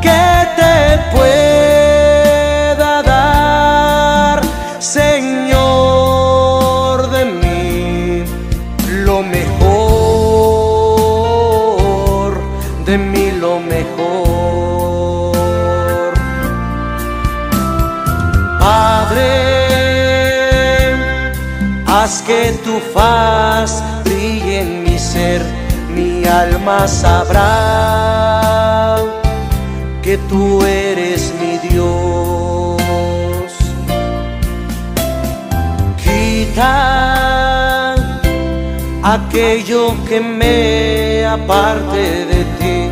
que te pueda dar, Señor, de mí lo mejor, de mí lo mejor. Padre, haz que tu faz brille en mi ser. Mi alma sabrá que tú eres mi Dios. Quita aquello que me aparte de ti,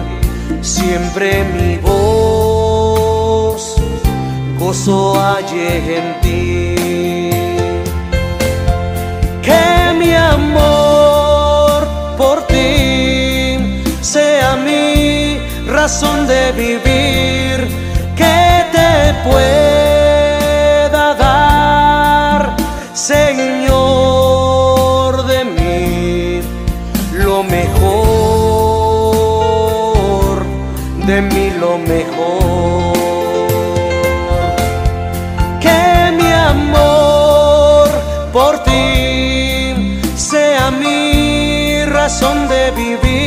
siempre mi voz gozo halle en ti. Que mi amor por ti sea mi razón de vivir, que te pueda dar, Señor, de mí lo mejor, de mí lo mejor. Que mi amor por ti sea mi razón de vivir,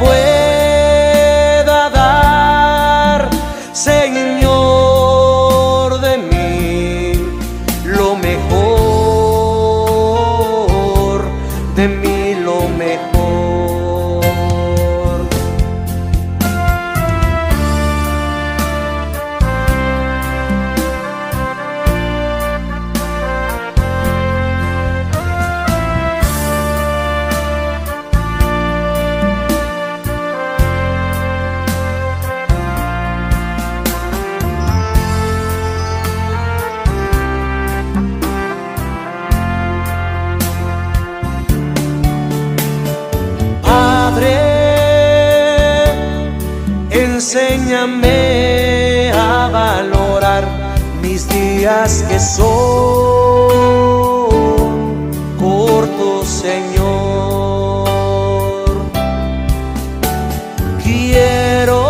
pueda dar, Señor, de mí lo mejor, de mí lo mejor. enséñame a valorar mis días que son cortos, Señor. Quiero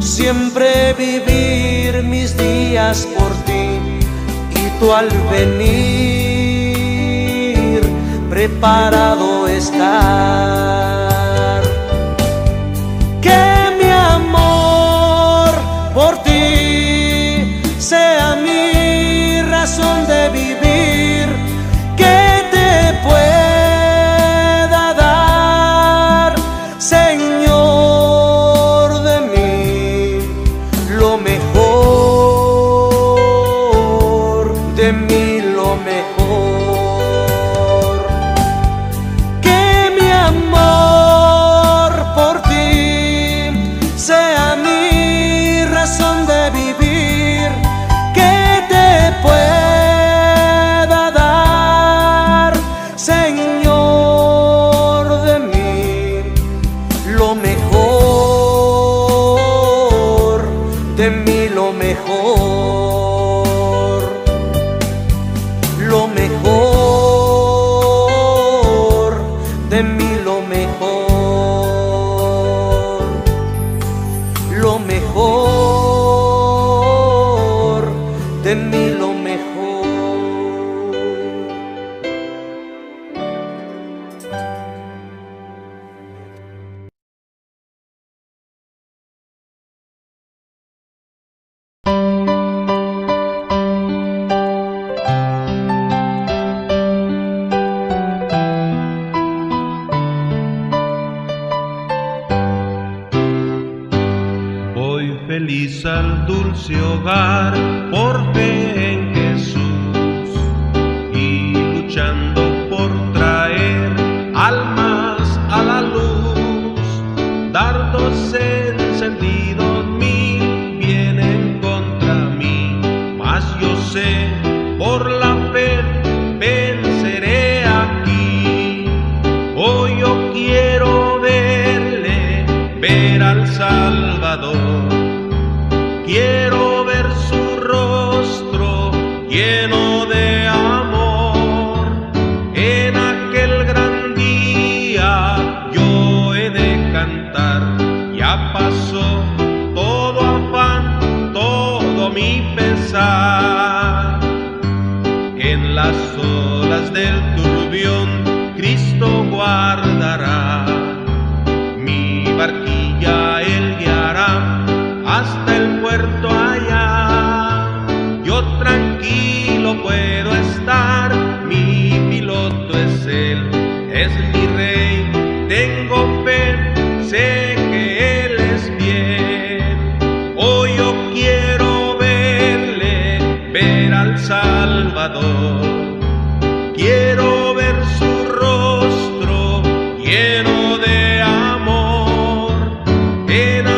siempre vivir mis días por ti, y tú al venir preparado estás. Feliz al dulce hogar por fe en Jesús, y luchando por traer almas a la luz. Dardos encendidos mil vienen contra mí, mas yo sé por la fe venceré aquí. Hoy yo quiero verle, ver al Salvador. Quiero ver su rostro lleno de amor. En aquel gran día yo he de cantar. Ya pasó todo afán, todo mi pesar. En las olas del turbión Cristo guardará. Mi barquilla él guiará hasta el puerto allá. Yo tranquilo puedo estar, mi piloto es él, es mi rey. Tengo fe, sé que él es bien. Hoy yo quiero verle, ver al Salvador. Quiero ver su rostro lleno de amor. En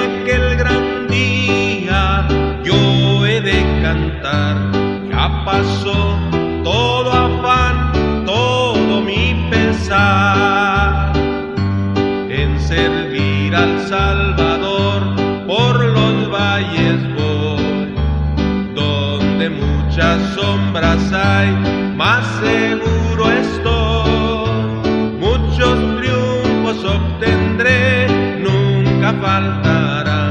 ya pasó todo afán, todo mi pesar. En servir al Salvador por los valles voy, donde muchas sombras hay, más seguro estoy. Muchos triunfos obtendré, nunca faltará.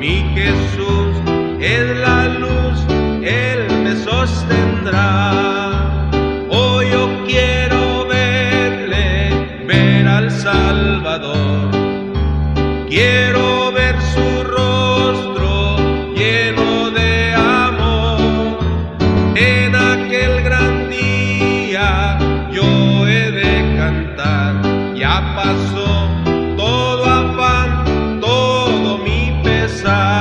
Mi Jesús es la luz, él me sostendrá. Hoy yo quiero verle, ver al Salvador. Quiero ver su rostro lleno de amor. En aquel gran día yo he de cantar. Ya pasó todo afán, todo mi pesar.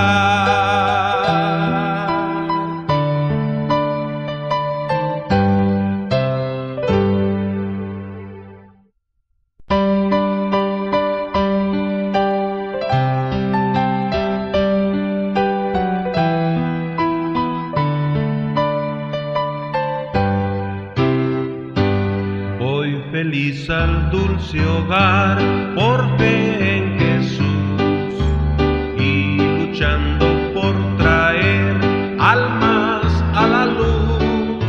Feliz al dulce hogar por fe en Jesús, luchando por traer almas a la luz,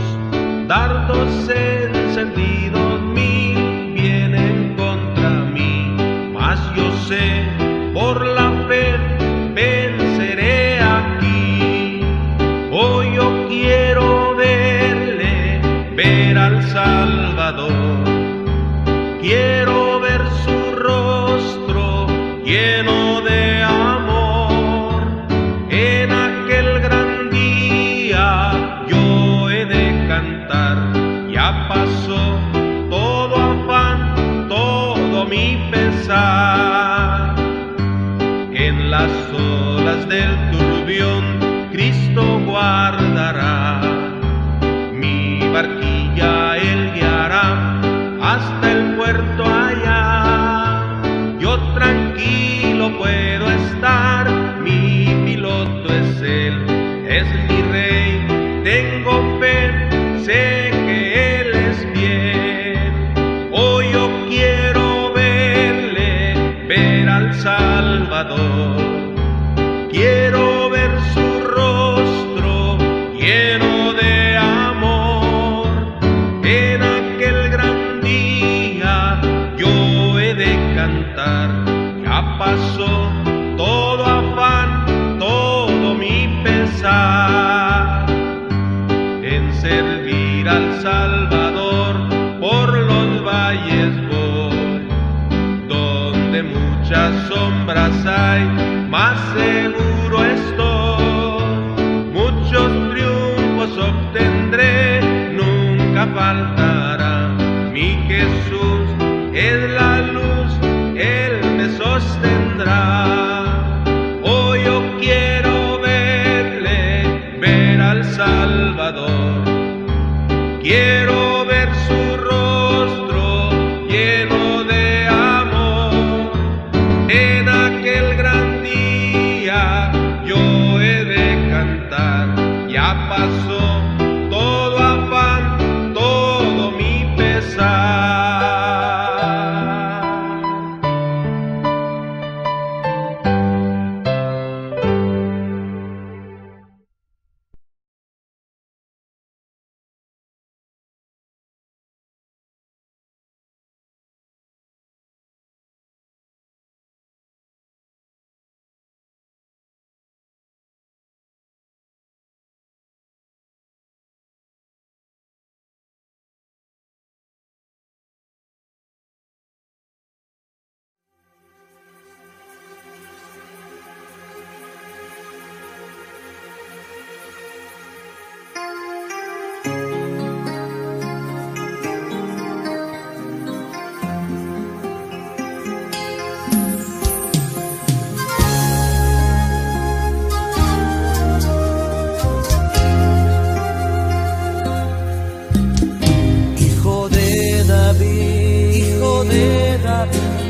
dardos encendidos mil vienen contra mí, mas yo sé por la fe venceré aquí. Hoy yo quiero verle, ver al Salvador, quiero ver su rostro lleno de amor. En aquel gran día yo he de cantar, ya pasó todo afán, todo mi pesar. En las olas del turbión Cristo guardará, mi barquilla él guiará hasta el puerto allá. Yo tranquilo puedo estar, mi piloto es él, es mi rey. Tengo fe, sé que él es fiel. Hoy yo quiero verle, ver al Salvador, quiero ver su rostro lleno de amor. En aquel gran día yo he de cantar, ya pasó todo afán, todo mi pesar. En servir al Salvador por los valles voy, donde muchas sombras hay, más seguro estoy. Muchos triunfos obtendré, nunca faltará. Mi Jesús es la luz, él me sostendrá. Hoy yo quiero verle, ver al Salvador, quiero ver su rostro lleno de amor. En aquel gran día yo he de cantar, ya pasó todo afán, todo mi pesar.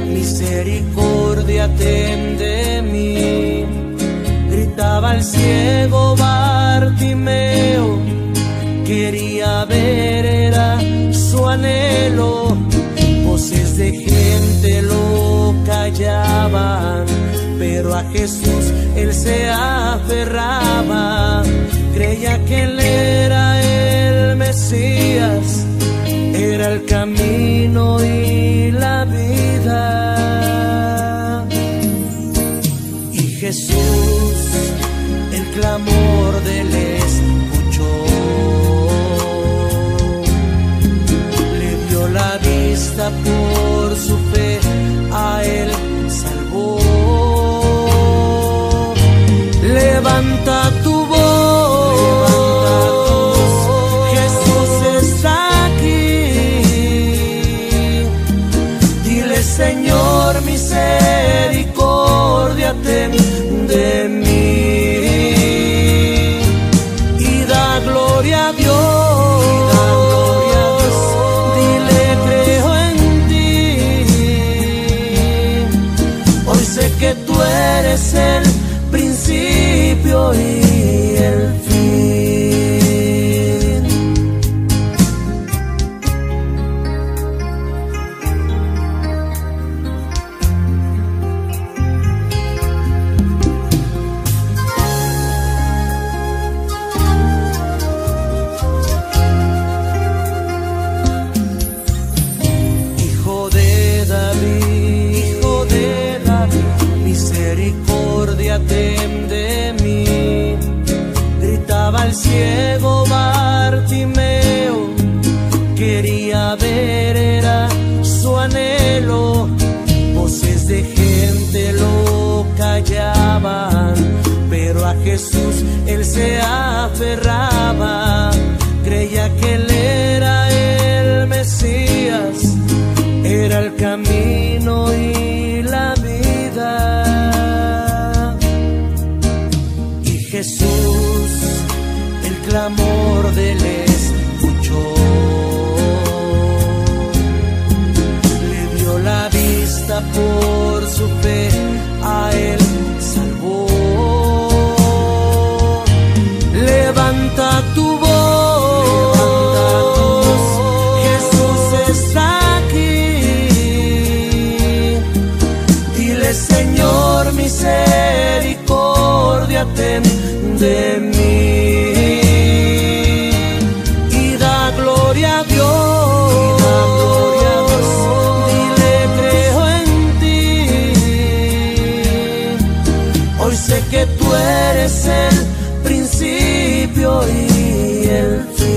Misericordia ten de mí, gritaba el ciego Bartimeo, quería ver, era su anhelo. Voces de gente lo callaban, pero a Jesús él se aferraba. Creía que él era el Mesías, era el camino y la vida. Y Jesús el clamor de él escuchó, le dio la vista, por su fe a él salvó. Levanta tu voz, Señor, misericordia ten de mí, y da gloria a Dios, dile creo en ti, hoy sé que tú eres el principio y el fin. Jesús él se aferraba, creía que él era el Mesías, era el camino y la vida. Y Jesús, el clamor de él escuchó, le dio la vista por su fe, a él salvó. Levanta tu voz. Misericordia ten de mí y da gloria a Dios, dile creo en ti, hoy sé que tú eres el principio y el fin.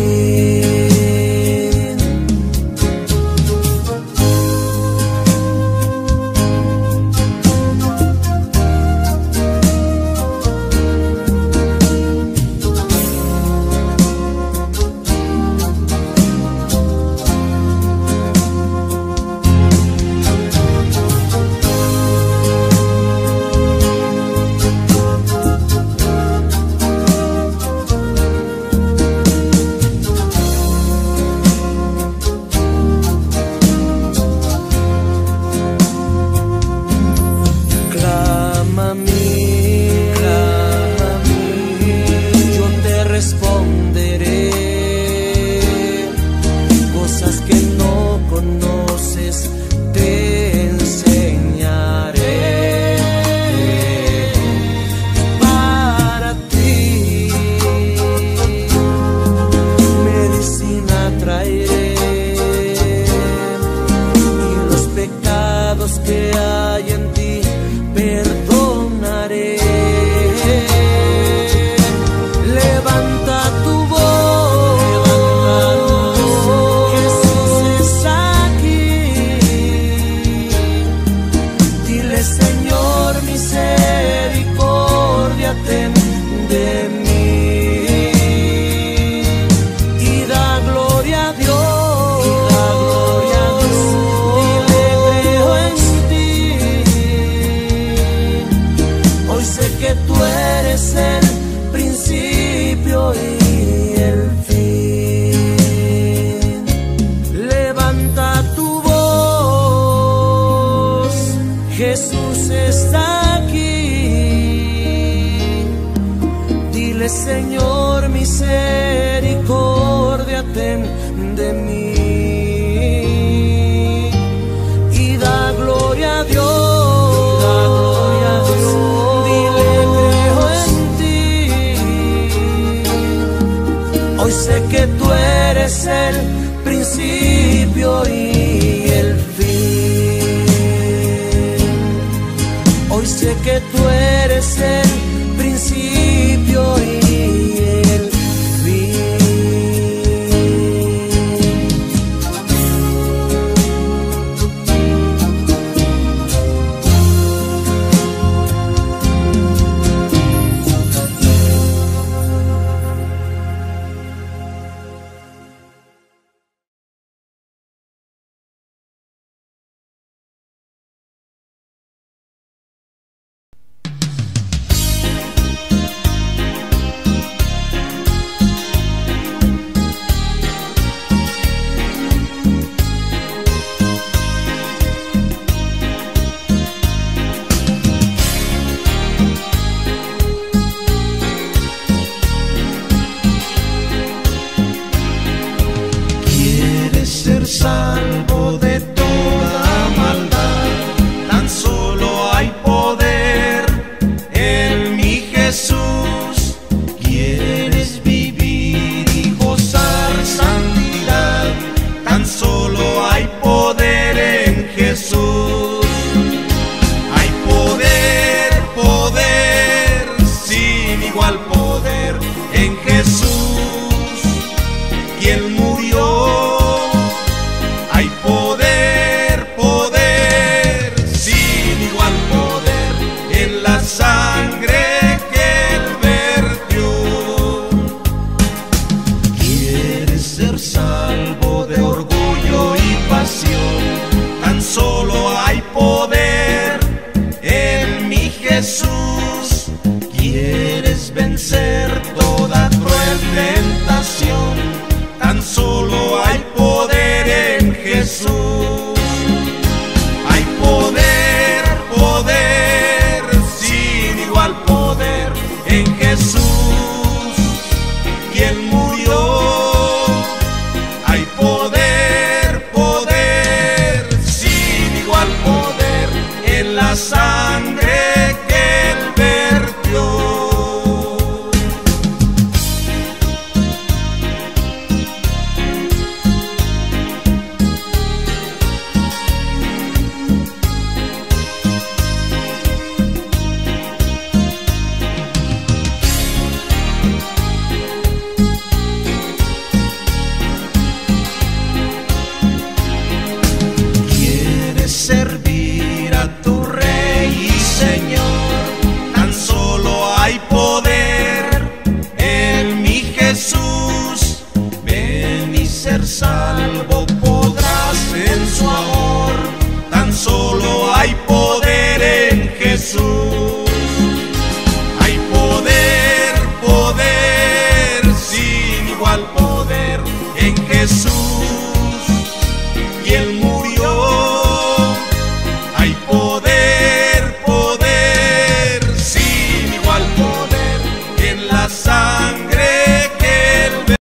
Sangre que él me poder en mi Jesús. Quieres vencer toda cruel tentación, tan solo hay poder en Jesús. Hay poder, poder, sin igual poder en Jesús. Quien murió, hay poder, poder, sin igual poder en la sangre que Él vertió. Servir a tu Rey y Señor, tan solo hay poder en mi Jesús. Ven y ser salvo podrás en su amor, tan solo hay poder en Jesús. Hay poder, poder, sin igual poder en Jesús. Y Él murió. Hay poder, poder, sin igual poder en la sangre que Él en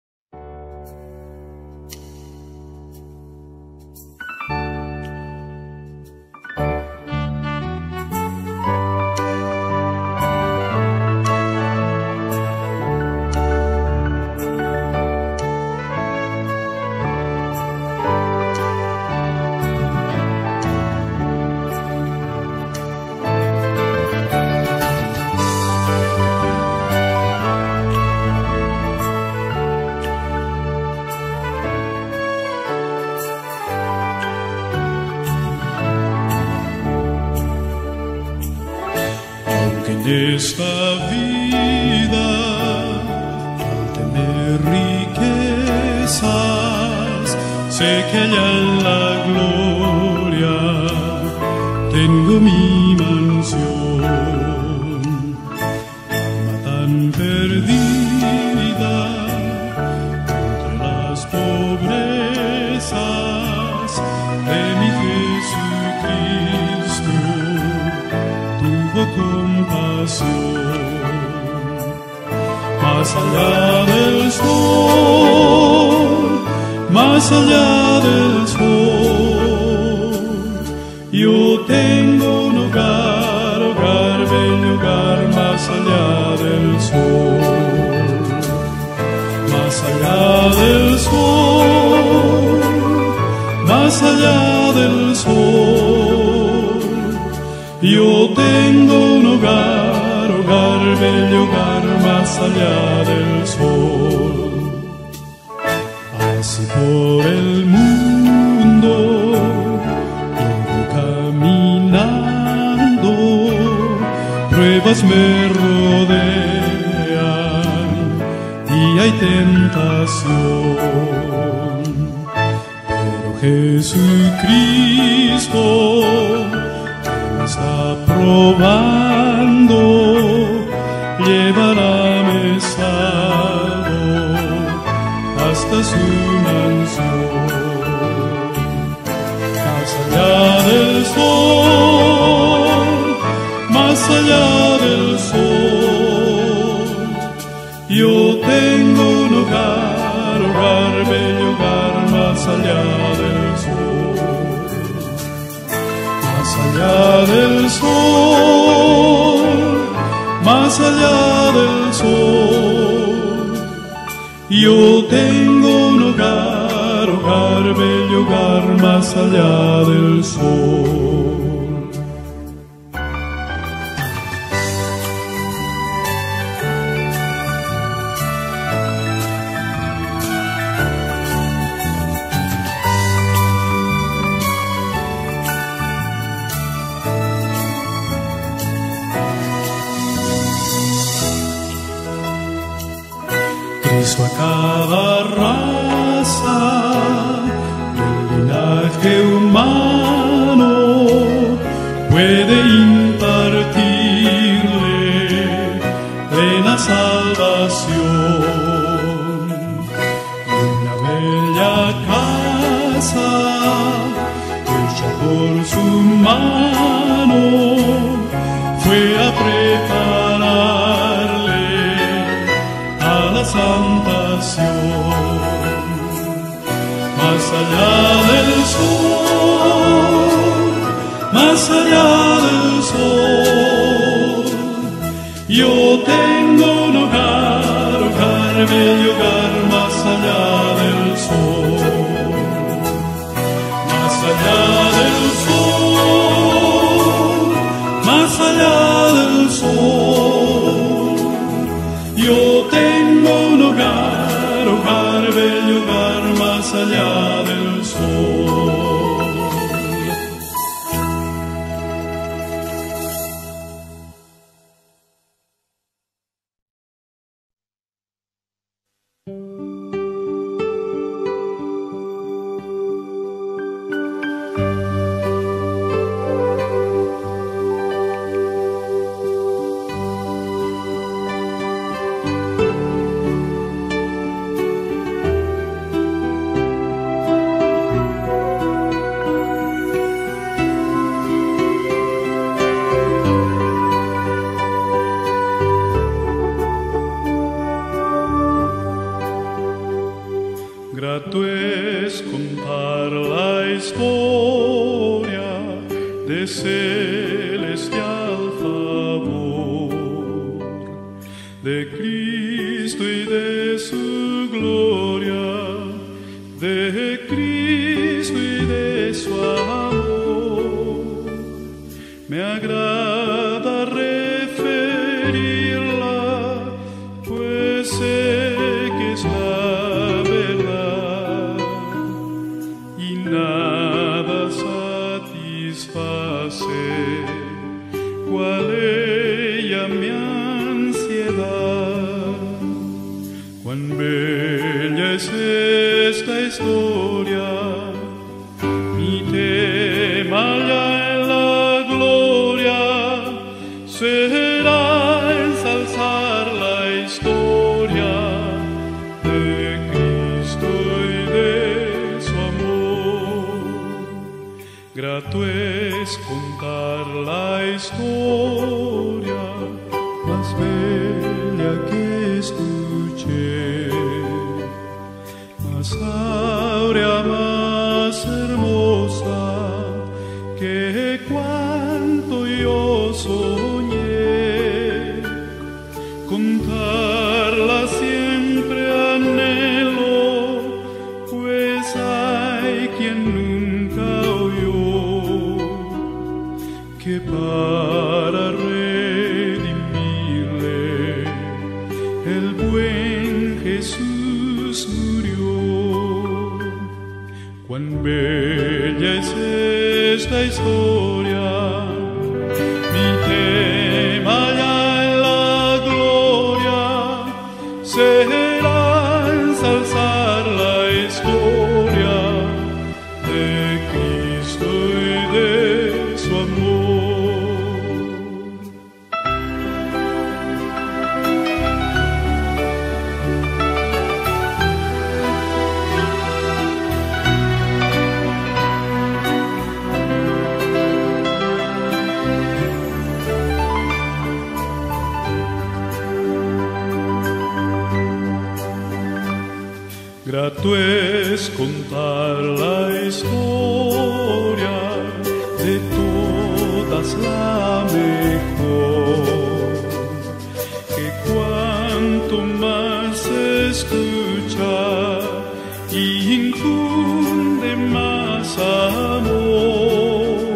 esta vida, al tener riquezas, sé que allá en la gloria tengo mi mansión. Alma tan perdida entre las pobrezas de mi Jesucristo tuvo compasión. Más allá del sol, más allá del sol, yo tengo un hogar, hogar, bello hogar, más allá del sol. Más allá del sol, más allá del sol, yo tengo un hogar, hogar, bello hogar, más allá del sol. Así por el mundo vengo caminando, pruebas me rodean y hay tentación, pero Jesucristo me está probando, llévarame salvo hasta su mansión. Más allá del sol, más allá del sol, yo tengo un hogar, hogar, bello hogar, más allá del sol. Más allá del sol, más allá del sol, yo tengo un hogar, hogar, bello hogar, más allá del sol. A cada raza del linaje humano puede impartirle plena salvación. Una bella casa hecha por su mano fue a prepararle a la santación. Más allá del sol, más allá del sol, yo tengo un hogar, hogar, bello hogar, más allá del sol. Más allá del sol, más allá del sol, yo tengo un hogar, hogar, bello hogar, más allá del sol. Grato es contar la historia de todas la mejor, que cuanto más se escucha y infunde más amor,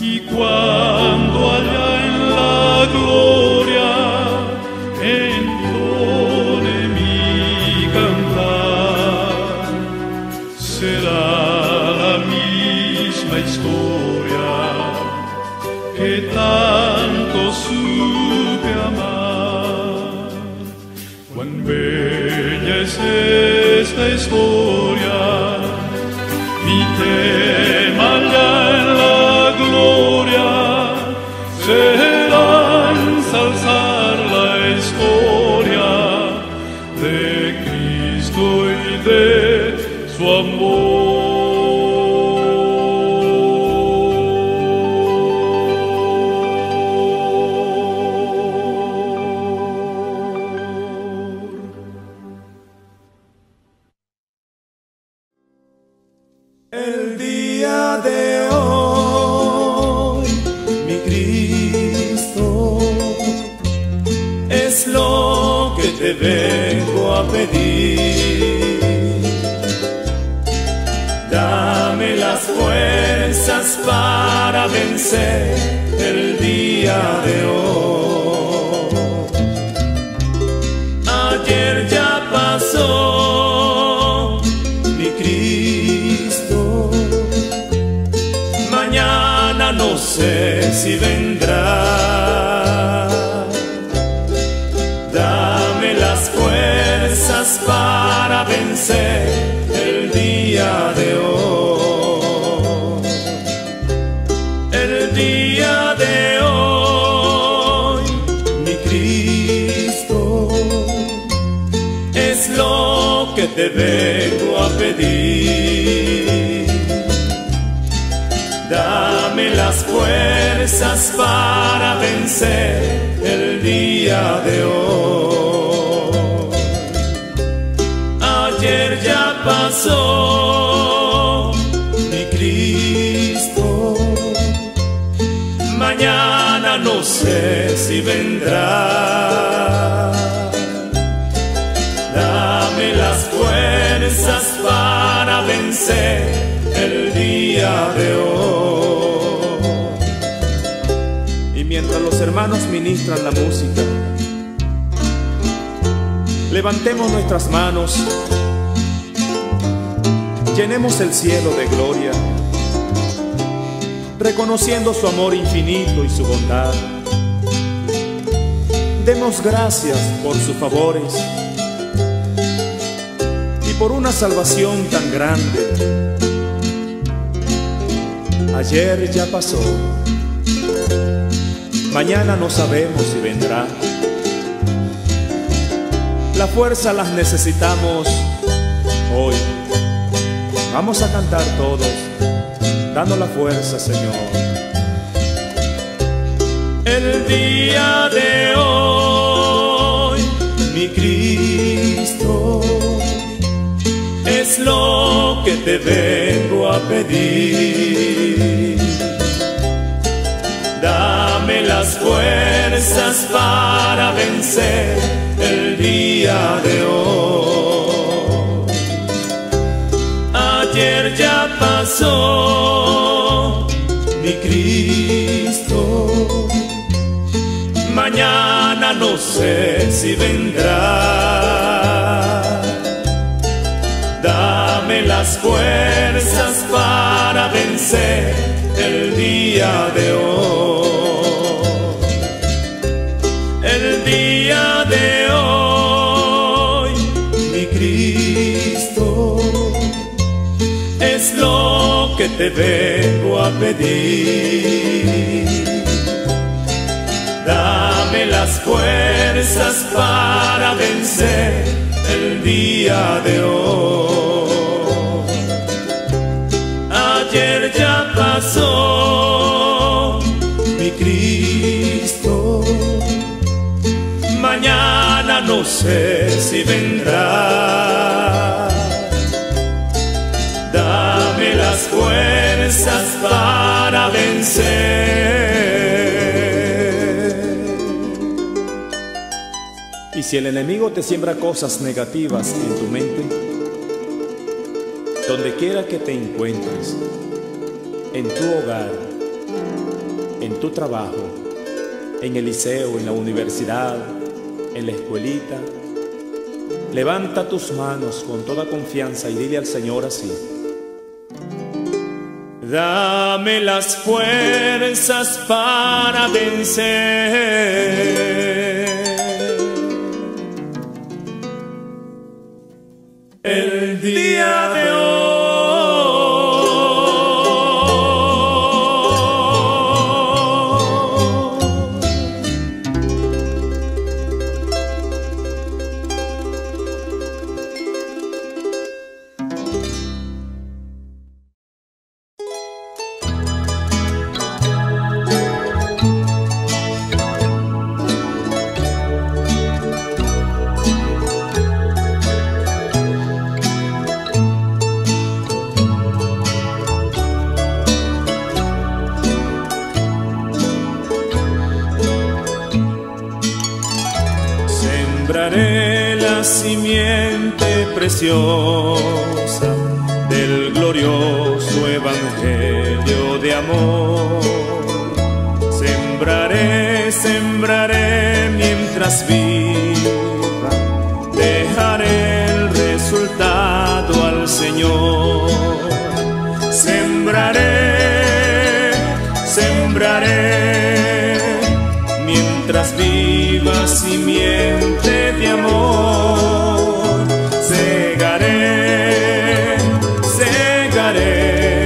y cuando allá en la gloria tanto supe amar. Cuán bella es esta historia, mi tema ya en la gloria. te vengo a pedir. Dame las fuerzas para vencer el día de hoy. Ayer ya pasó, mi Cristo. Mañana no sé si vendrá. Dame las fuerzas para vencer el día de hoy. Te vengo a pedir, dame las fuerzas para vencer el día de hoy. Ayer ya pasó, mi Cristo, mañana no sé si vendrá. Fuerzas para vencer el día de hoy. Y mientras los hermanos ministran la música, levantemos nuestras manos, llenemos el cielo de gloria, reconociendo su amor infinito y su bondad. Demos gracias por sus favores, por una salvación tan grande. Ayer ya pasó, mañana no sabemos si vendrá. La fuerza las necesitamos hoy. Vamos a cantar todos, dando la fuerza, Señor. El día de hoy, mi Cristo, es lo que te vengo a pedir. Dame las fuerzas para vencer el día de hoy. Ayer ya pasó, mi Cristo. Mañana no sé si vendrá. Dame las fuerzas para vencer el día de hoy. El día de hoy, mi Cristo, es lo que te vengo a pedir. Dame las fuerzas para vencer el día de hoy. Ayer ya pasó, mi Cristo, mañana no sé si vendrá. Dame las fuerzas para vencer. Y si el enemigo te siembra cosas negativas en tu mente, donde quiera que te encuentres, en tu hogar, en tu trabajo, en el liceo, en la universidad, en la escuelita, levanta tus manos con toda confianza y dile al Señor así: dame las fuerzas para vencer. El día de hoy. simiente preciosa del glorioso evangelio de amor. Sembraré, sembraré mientras viva, dejaré el resultado al Señor. Sembraré, sembraré mientras viva, simiente de amor. Segaré, segaré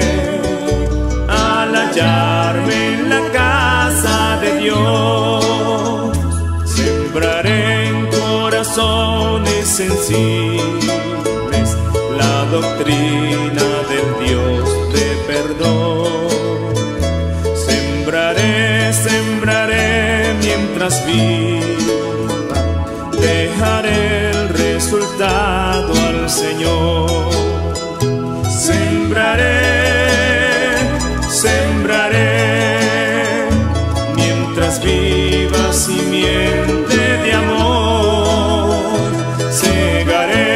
al hallarme en la casa de Dios. Sembraré en corazones sensibles la doctrina del Dios de perdón. Sembraré, sembraré mientras viva, dejaré el resultado al Señor. Sembraré, sembraré mientras viva, simiente de amor. Segaré,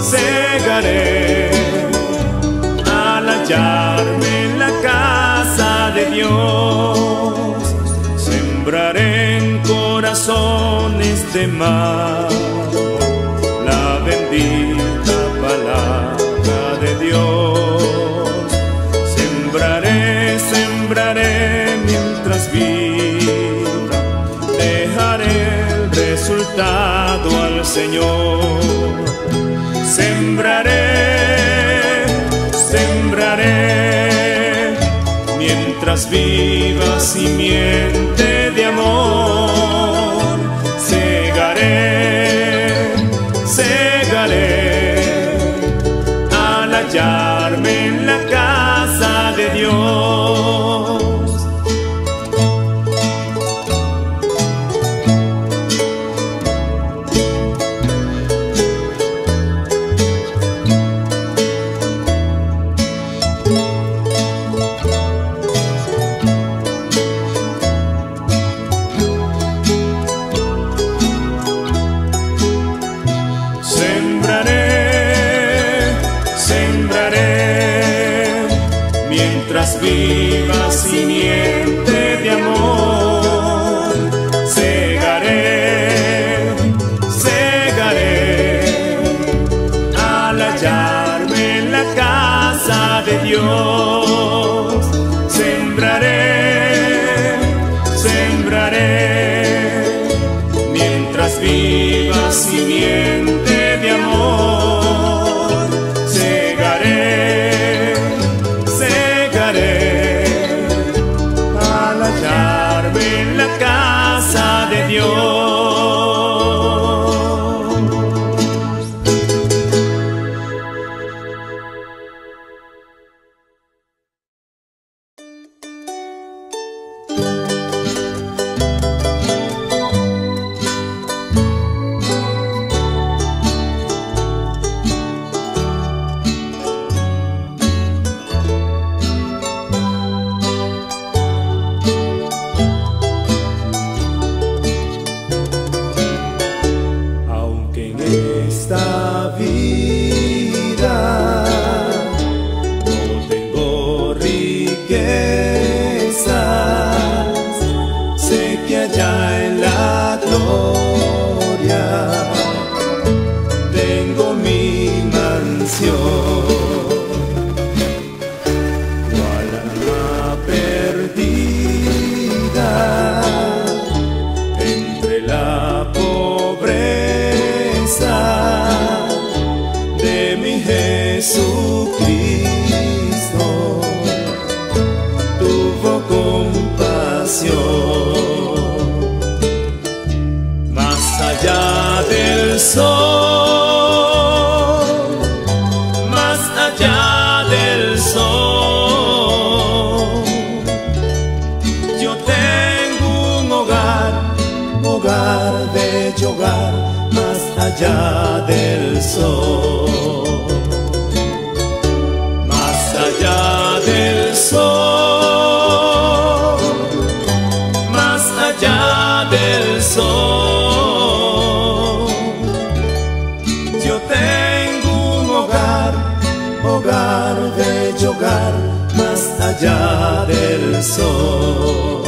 segaré al hallarme en la casa de Dios. Sembraré en corazones de mar la bendita palabra de Dios. Sembraré, sembraré mientras viva, dejaré el resultado al Señor. Sembraré, sembraré mientras viva, simiente de amor. Segaré, segaré al hallarme en la casa de Dios. Mientras viva, simiente de amor. Segaré, segaré al hallarme en la casa de Dios. Sembraré, sembraré mientras viva, simiente de amor. Segaré, segaré al hallarme en la casa de Dios. Allá del sol, más allá del sol, más allá del sol, allá del sol.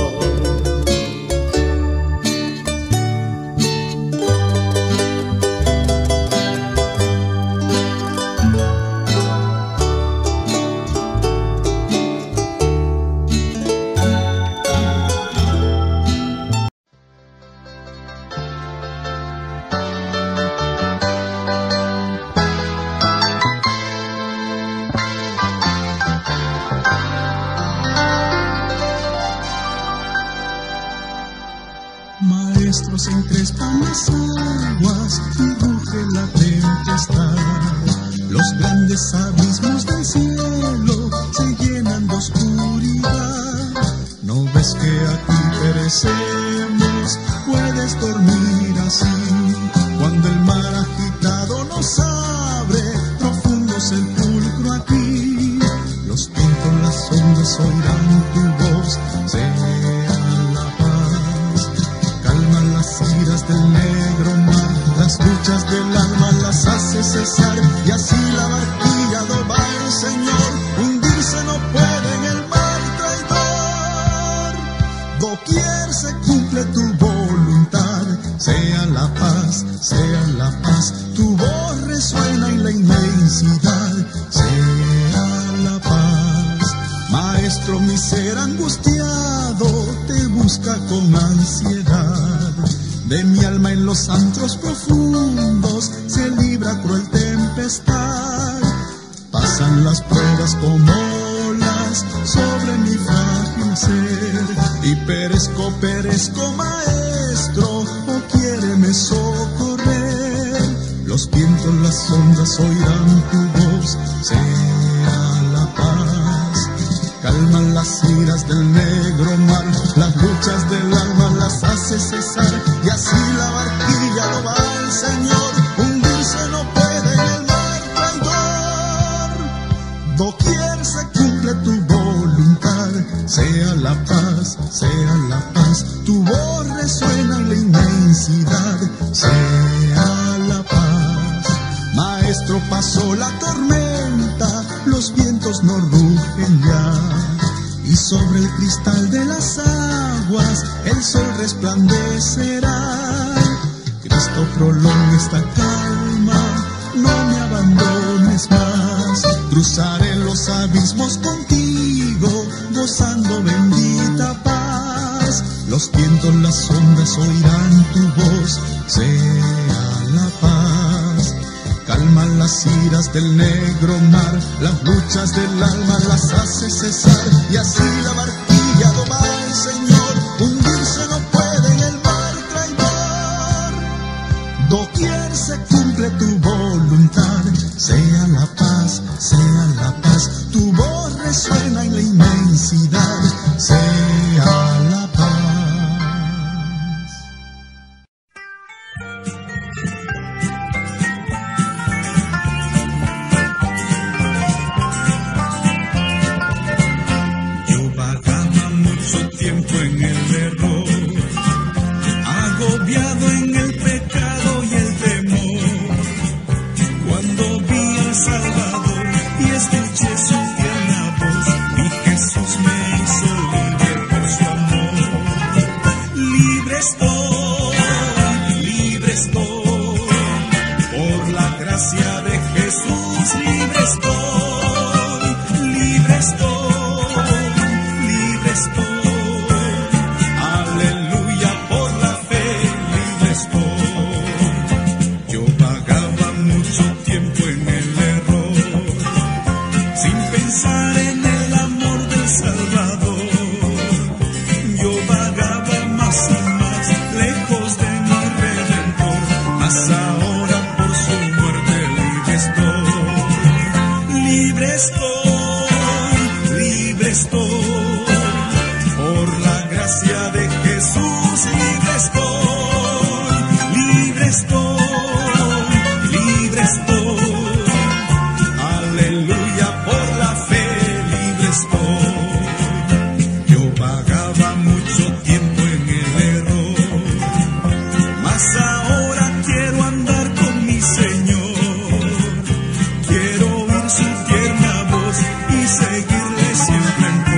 Seguirle siempre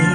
en pos.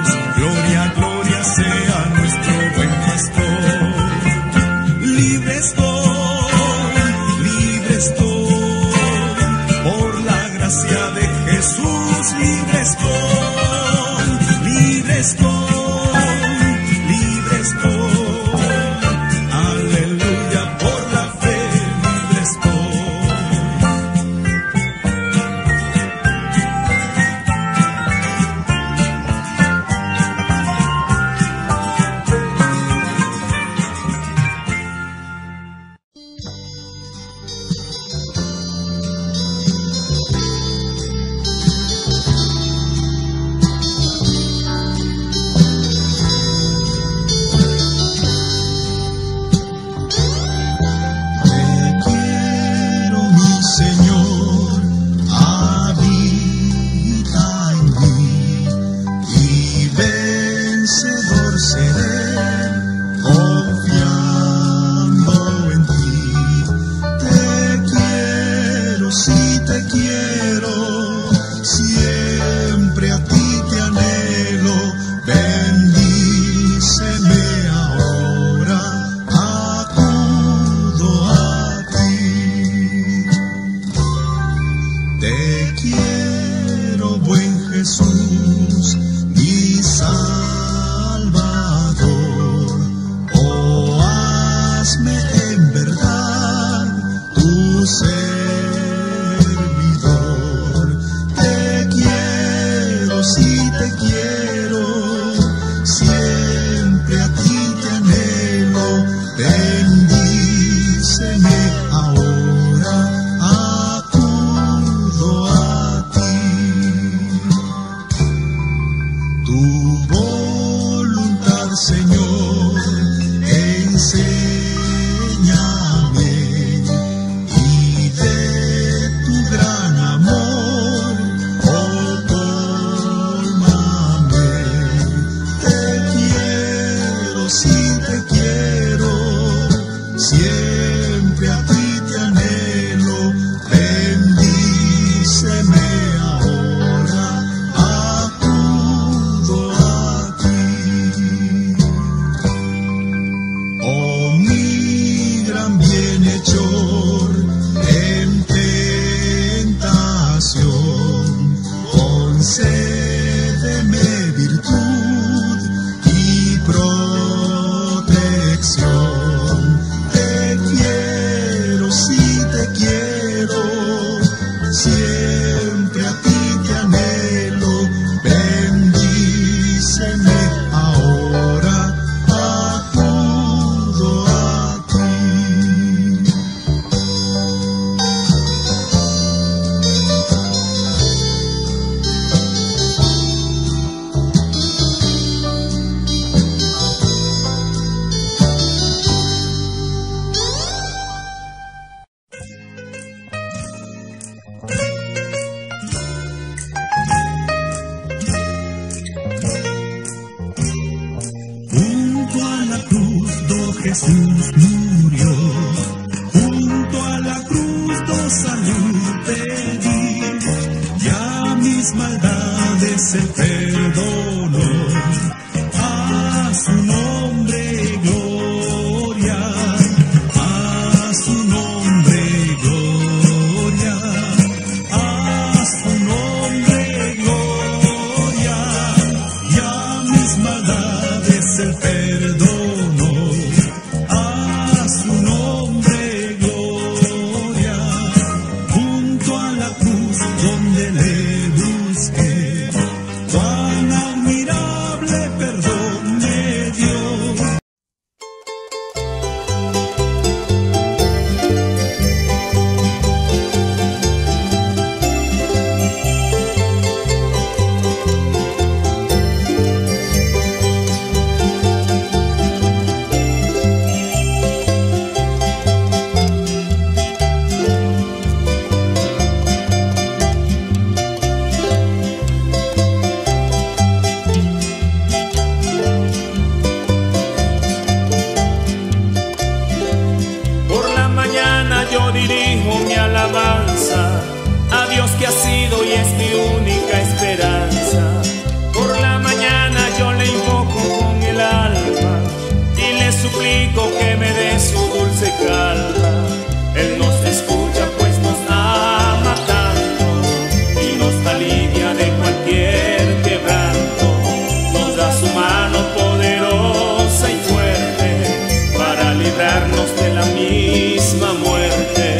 su mano poderosa y fuerte para librarnos de la misma muerte.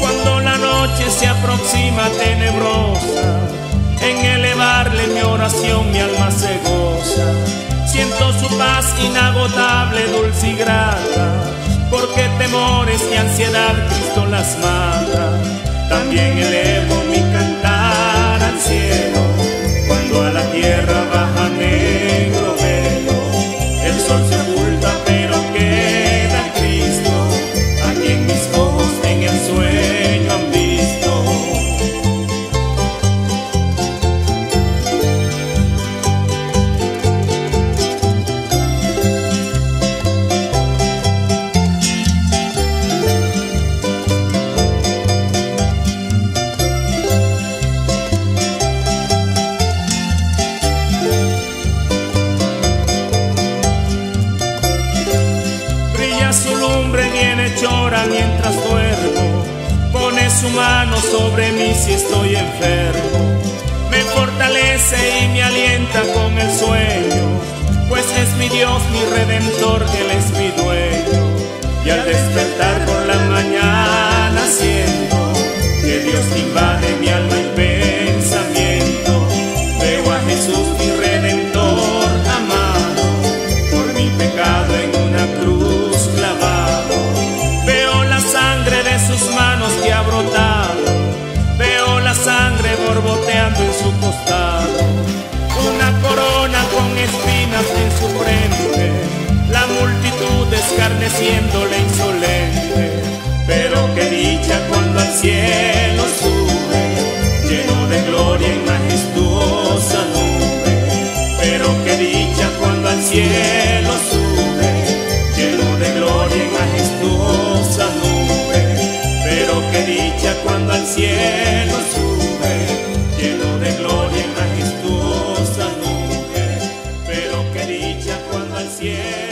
Cuando la noche se aproxima tenebrosa, en elevarle mi oración mi alma se goza. Siento su paz inagotable, dulce y grata, porque temores y ansiedad Cristo las mata. También elevo mi cantar al cielo cuando a la tierra baja negro velo. El sol se oculta pero queda Cristo, a quien mis ojos en el sueño han visto. Llora mientras duermo, pone su mano sobre mí si estoy enfermo, me fortalece y me alienta con el sueño, pues es mi Dios, mi Redentor, que Él es mi dueño. Y al despertar por la mañana siento que Dios invade mi alma y pensamiento, veo a Jesús mi Redentor amado, por mi pecado en una cruz clavado. Sus manos que ha brotado, veo la sangre borboteando en su costado, una corona con espinas en su frente, la multitud escarneciéndole insolente. Pero qué dicha cuando al cielo sube, lleno de gloria y majestuosa nube. Pero qué dicha cuando al cielo sube, lleno de gloria y majestuosa nube. Pero qué dicha cuando al cielo sube, lleno de gloria y majestuosa nube. Pero qué dicha cuando al cielo